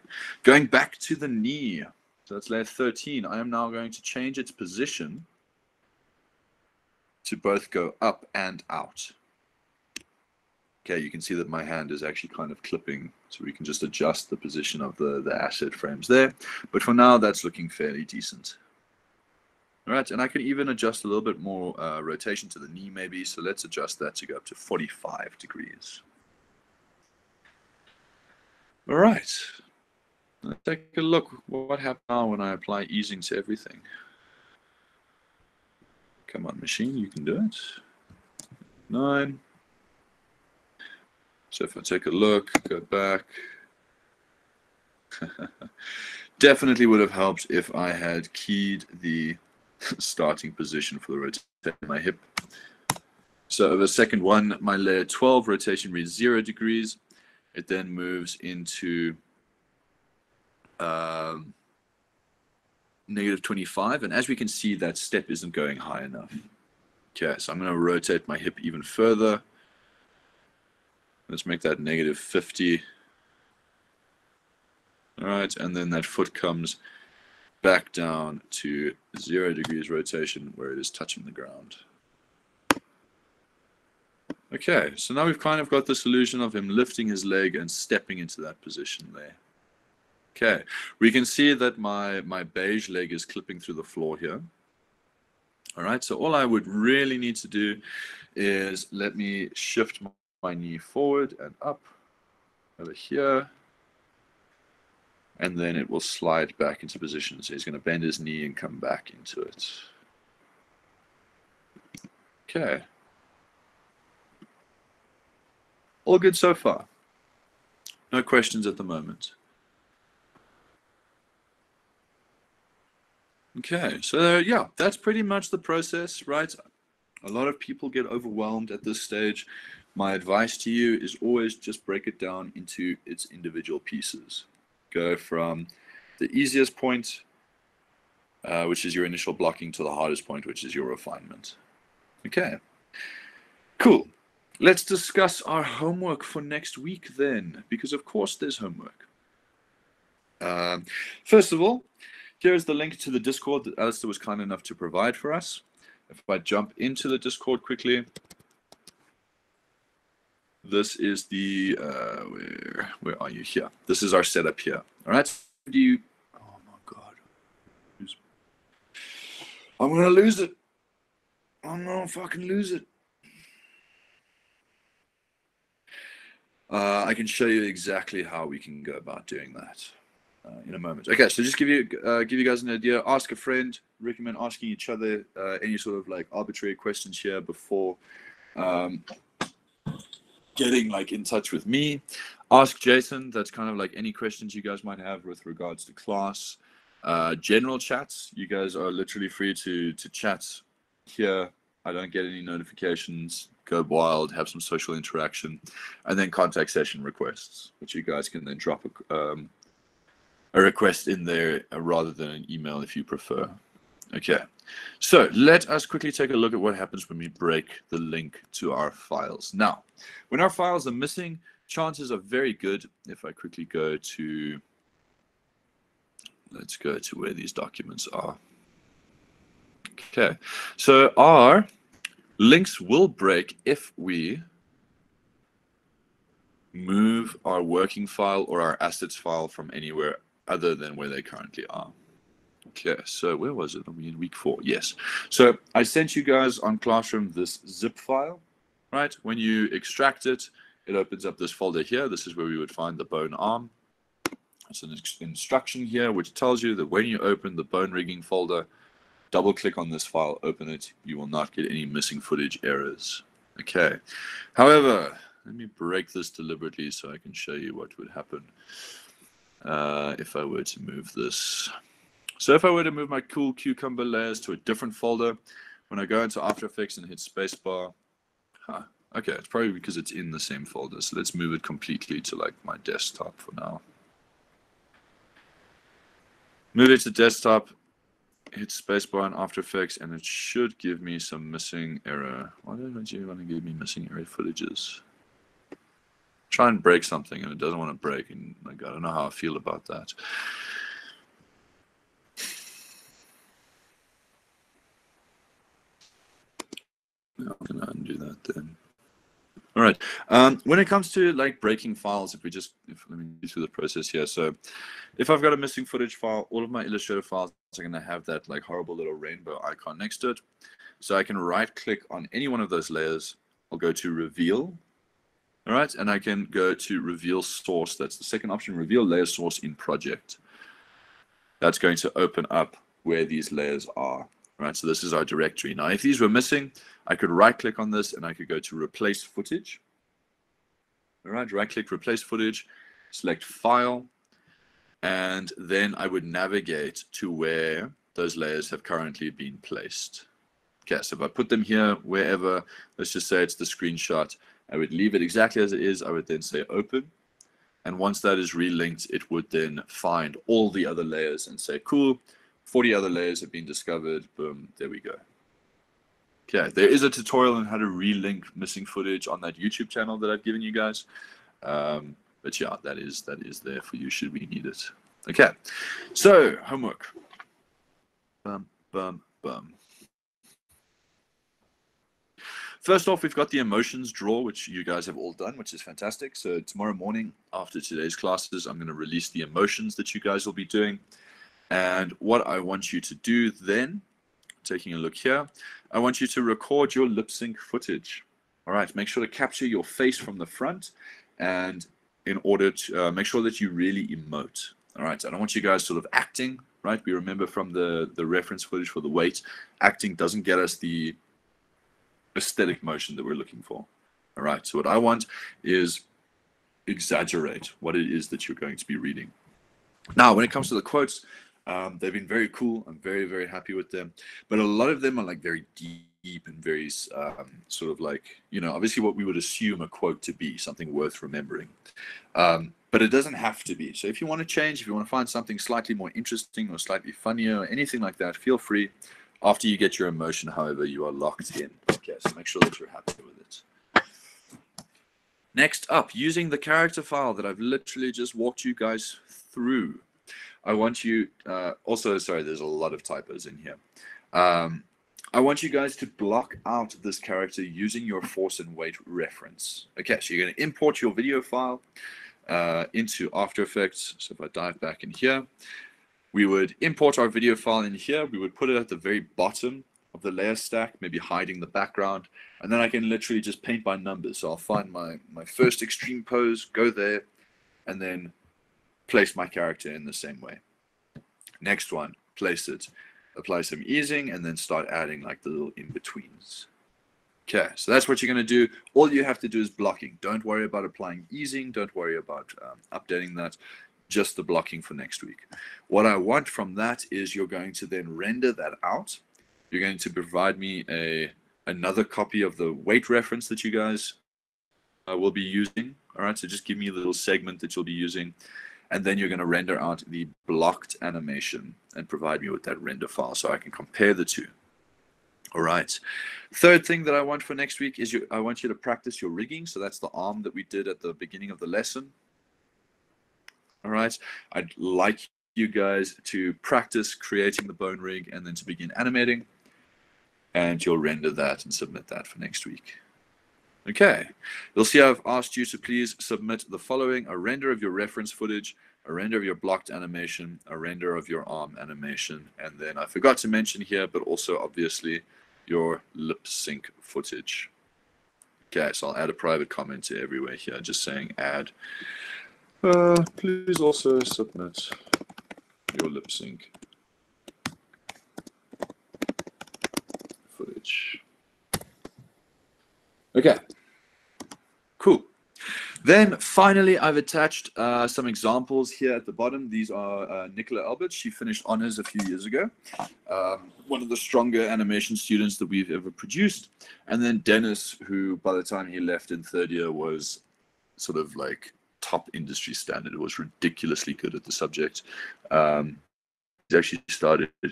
going back to the knee, so that's layer thirteen. I am now going to change its position to both go up and out. Okay, you can see that my hand is actually kind of clipping, so we can just adjust the position of the, the asset frames there. But for now, that's looking fairly decent. All right, and I can even adjust a little bit more uh, rotation to the knee maybe, so let's adjust that to go up to forty-five degrees. All right, let's take a look what happens now when I apply easing to everything. Come on, machine, you can do it. Nine. So if I take a look, go back. Definitely would have helped if I had keyed the starting position for the rotation of my hip. So the second one, my layer twelve rotation reads zero degrees. It then moves into um, negative twenty-five. And as we can see, that step isn't going high enough. Okay, so I'm going to rotate my hip even further. Let's make that negative fifty. All right, and then that foot comes back down to zero degrees rotation where it is touching the ground. Okay, so now we've kind of got this illusion of him lifting his leg and stepping into that position there. Okay, we can see that my, my beige leg is clipping through the floor here. All right, so all I would really need to do is let me shift my knee forward and up over here. And then it will slide back into position. So he's going to bend his knee and come back into it. Okay. All good so far. No questions at the moment. Okay, so yeah, that's pretty much the process, right? A lot of people get overwhelmed at this stage. My advice to you is always just break it down into its individual pieces. Go from the easiest point, uh, which is your initial blocking, to the hardest point, which is your refinement. Okay, cool. Let's discuss our homework for next week then, because of course there's homework. Um, first of all, here's the link to the Discord that Alistair was kind enough to provide for us. If I jump into the Discord quickly, this is the, uh, where, where are you here? This is our setup here. All right, do you, oh my God. I'm gonna lose it. I'm gonna fucking lose it. Uh, I can show you exactly how we can go about doing that. Uh, in a moment. Okay, so just give you uh, give you guys an idea. Ask a friend. Recommend asking each other uh, any sort of like arbitrary questions here before um, getting like in touch with me. Ask Jason. That's kind of like any questions you guys might have with regards to class. Uh, general chats. You guys are literally free to to chat here. I don't get any notifications. Go wild, have some social interaction, and then contact session requests, which you guys can then drop a. Um, a request in there rather than an email if you prefer. Okay, so let us quickly take a look at what happens when we break the link to our files. Now, when our files are missing, chances are very good. If I quickly go to, let's go to where these documents are. Okay, so our links will break if we move our working file or our assets file from anywhere other than where they currently are. Okay, so where was it? Are we in week four? Yes. So I sent you guys on Classroom this zip file, right? When you extract it, it opens up this folder here. This is where we would find the bone arm. It's an instruction here which tells you that when you open the bone rigging folder, double click on this file, open it. You will not get any missing footage errors. Okay. However, let me break this deliberately so I can show you what would happen uh, if I were to move this. So if I were to move my cool cucumber layers to a different folder, when I go into After Effects and hit spacebar, huh, okay, it's probably because it's in the same folder. So let's move it completely to like my desktop for now. Move it to desktop, hit spacebar and After Effects, and it should give me some missing error. Why don't you want to give me missing error footages? Try and break something and it doesn't want to break, and like, I don't know how I feel about that. I'm gonna undo that then. All right. Um, when it comes to like breaking files, if we just if, let me go through the process here. So, if I've got a missing footage file, all of my Illustrator files are gonna have that like horrible little rainbow icon next to it. So I can right-click on any one of those layers. I'll go to Reveal. All right, and I can go to Reveal Source. That's the second option, Reveal Layer Source in Project. That's going to open up where these layers are. All right, so this is our directory. Now, if these were missing, I could right-click on this, and I could go to Replace Footage. All right, right-click, Replace Footage, select File, and then I would navigate to where those layers have currently been placed. Okay, so if I put them here, wherever, let's just say it's the screenshot, I would leave it exactly as it is. I would then say open. And once that is relinked, it would then find all the other layers and say, cool, forty other layers have been discovered. Boom, there we go. Okay, there is a tutorial on how to relink missing footage on that YouTube channel that I've given you guys. Um, but yeah, that is, that is there for you should we need it. Okay, so homework. Bum, bum, bum. First off, we've got the emotions draw, which you guys have all done, which is fantastic. So tomorrow morning after today's classes, I'm going to release the emotions that you guys will be doing. And what I want you to do then, taking a look here, I want you to record your lip sync footage. All right, make sure to capture your face from the front, and in order to uh, make sure that you really emote. All right, I don't want you guys sort of acting, right? We remember from the, the reference footage for the weight, acting doesn't get us the aesthetic motion that we're looking for. All right, so what I want is exaggerate what it is that you're going to be reading. Now, when it comes to the quotes, um, they've been very cool. I'm very, very happy with them. But a lot of them are like very deep and very um, sort of like, you know, obviously what we would assume a quote to be, something worth remembering. Um, but it doesn't have to be. So if you want to change, if you want to find something slightly more interesting or slightly funnier or anything like that, feel free. After you get your emotion, however, you are locked in. Okay, so make sure that you're happy with it. Next up, using the character file that I've literally just walked you guys through. I want you, uh, also, sorry, there's a lot of typos in here. Um, I want you guys to block out this character using your force and weight reference. Okay, so you're going to import your video file uh, into After Effects. So if I dive back in here, we would import our video file in here. We would put it at the very bottom of the layer stack, maybe hiding the background. And then I can literally just paint by numbers. So I'll find my, my first extreme pose, go there, and then place my character in the same way. Next one, place it, apply some easing, and then start adding like the little in-betweens. Okay, so that's what you're going to do. All you have to do is blocking. Don't worry about applying easing. Don't worry about um, updating that. Just the blocking for next week. What I want from that is you're going to then render that out. You're going to provide me a another copy of the weight reference that you guys uh, will be using. All right, so just give me a little segment that you'll be using, and then you're going to render out the blocked animation and provide me with that render file so I can compare the two. All right. Third thing that I want for next week is you, I want you to practice your rigging. So that's the arm that we did at the beginning of the lesson. All right, I'd like you guys to practice creating the bone rig and then to begin animating, and you'll render that and submit that for next week. Okay, you'll see I've asked you to please submit the following: a render of your reference footage, a render of your blocked animation, a render of your arm animation, and then I forgot to mention here, but also obviously your lip sync footage. Okay, so I'll add a private comment to everywhere here just saying add. Uh, please also submit your lip sync footage. Okay, cool. Then finally, I've attached uh, some examples here at the bottom. These are uh, Nicola Albert. She finished honors a few years ago. Um, one of the stronger animation students that we've ever produced. And then Dennis, who by the time he left in third year was sort of like top industry standard. It was ridiculously good at the subject. Um, he's actually started a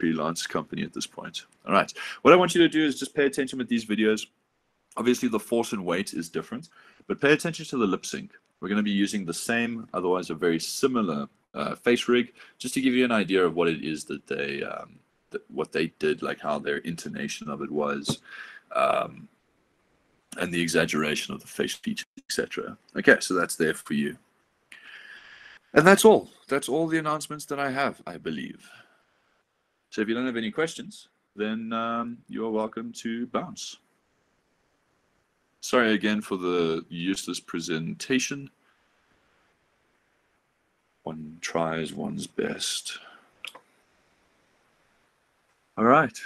freelance company at this point. All right. What I want you to do is just pay attention with these videos. Obviously, the force and weight is different, but pay attention to the lip sync. We're going to be using the same, otherwise a very similar uh, face rig, just to give you an idea of what it is that they, um, that what they did, like how their intonation of it was. Um, and the exaggeration of the face features, et cetera. Okay, so that's there for you. And that's all. That's all the announcements that I have, I believe. So if you don't have any questions, then um, you're welcome to bounce. Sorry again for the useless presentation. One tries one's best. All right.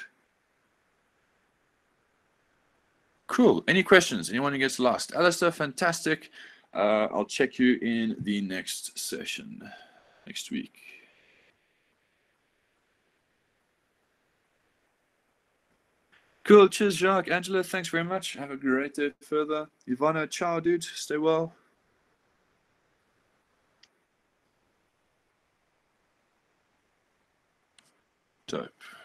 Cool. Any questions? Anyone who gets lost? Alistair, fantastic. Uh, I'll check you in the next session, next week. Cool. Cheers, Jacques. Angela, thanks very much. Have a great day further. Ivana, ciao, dude. Stay well. Dope.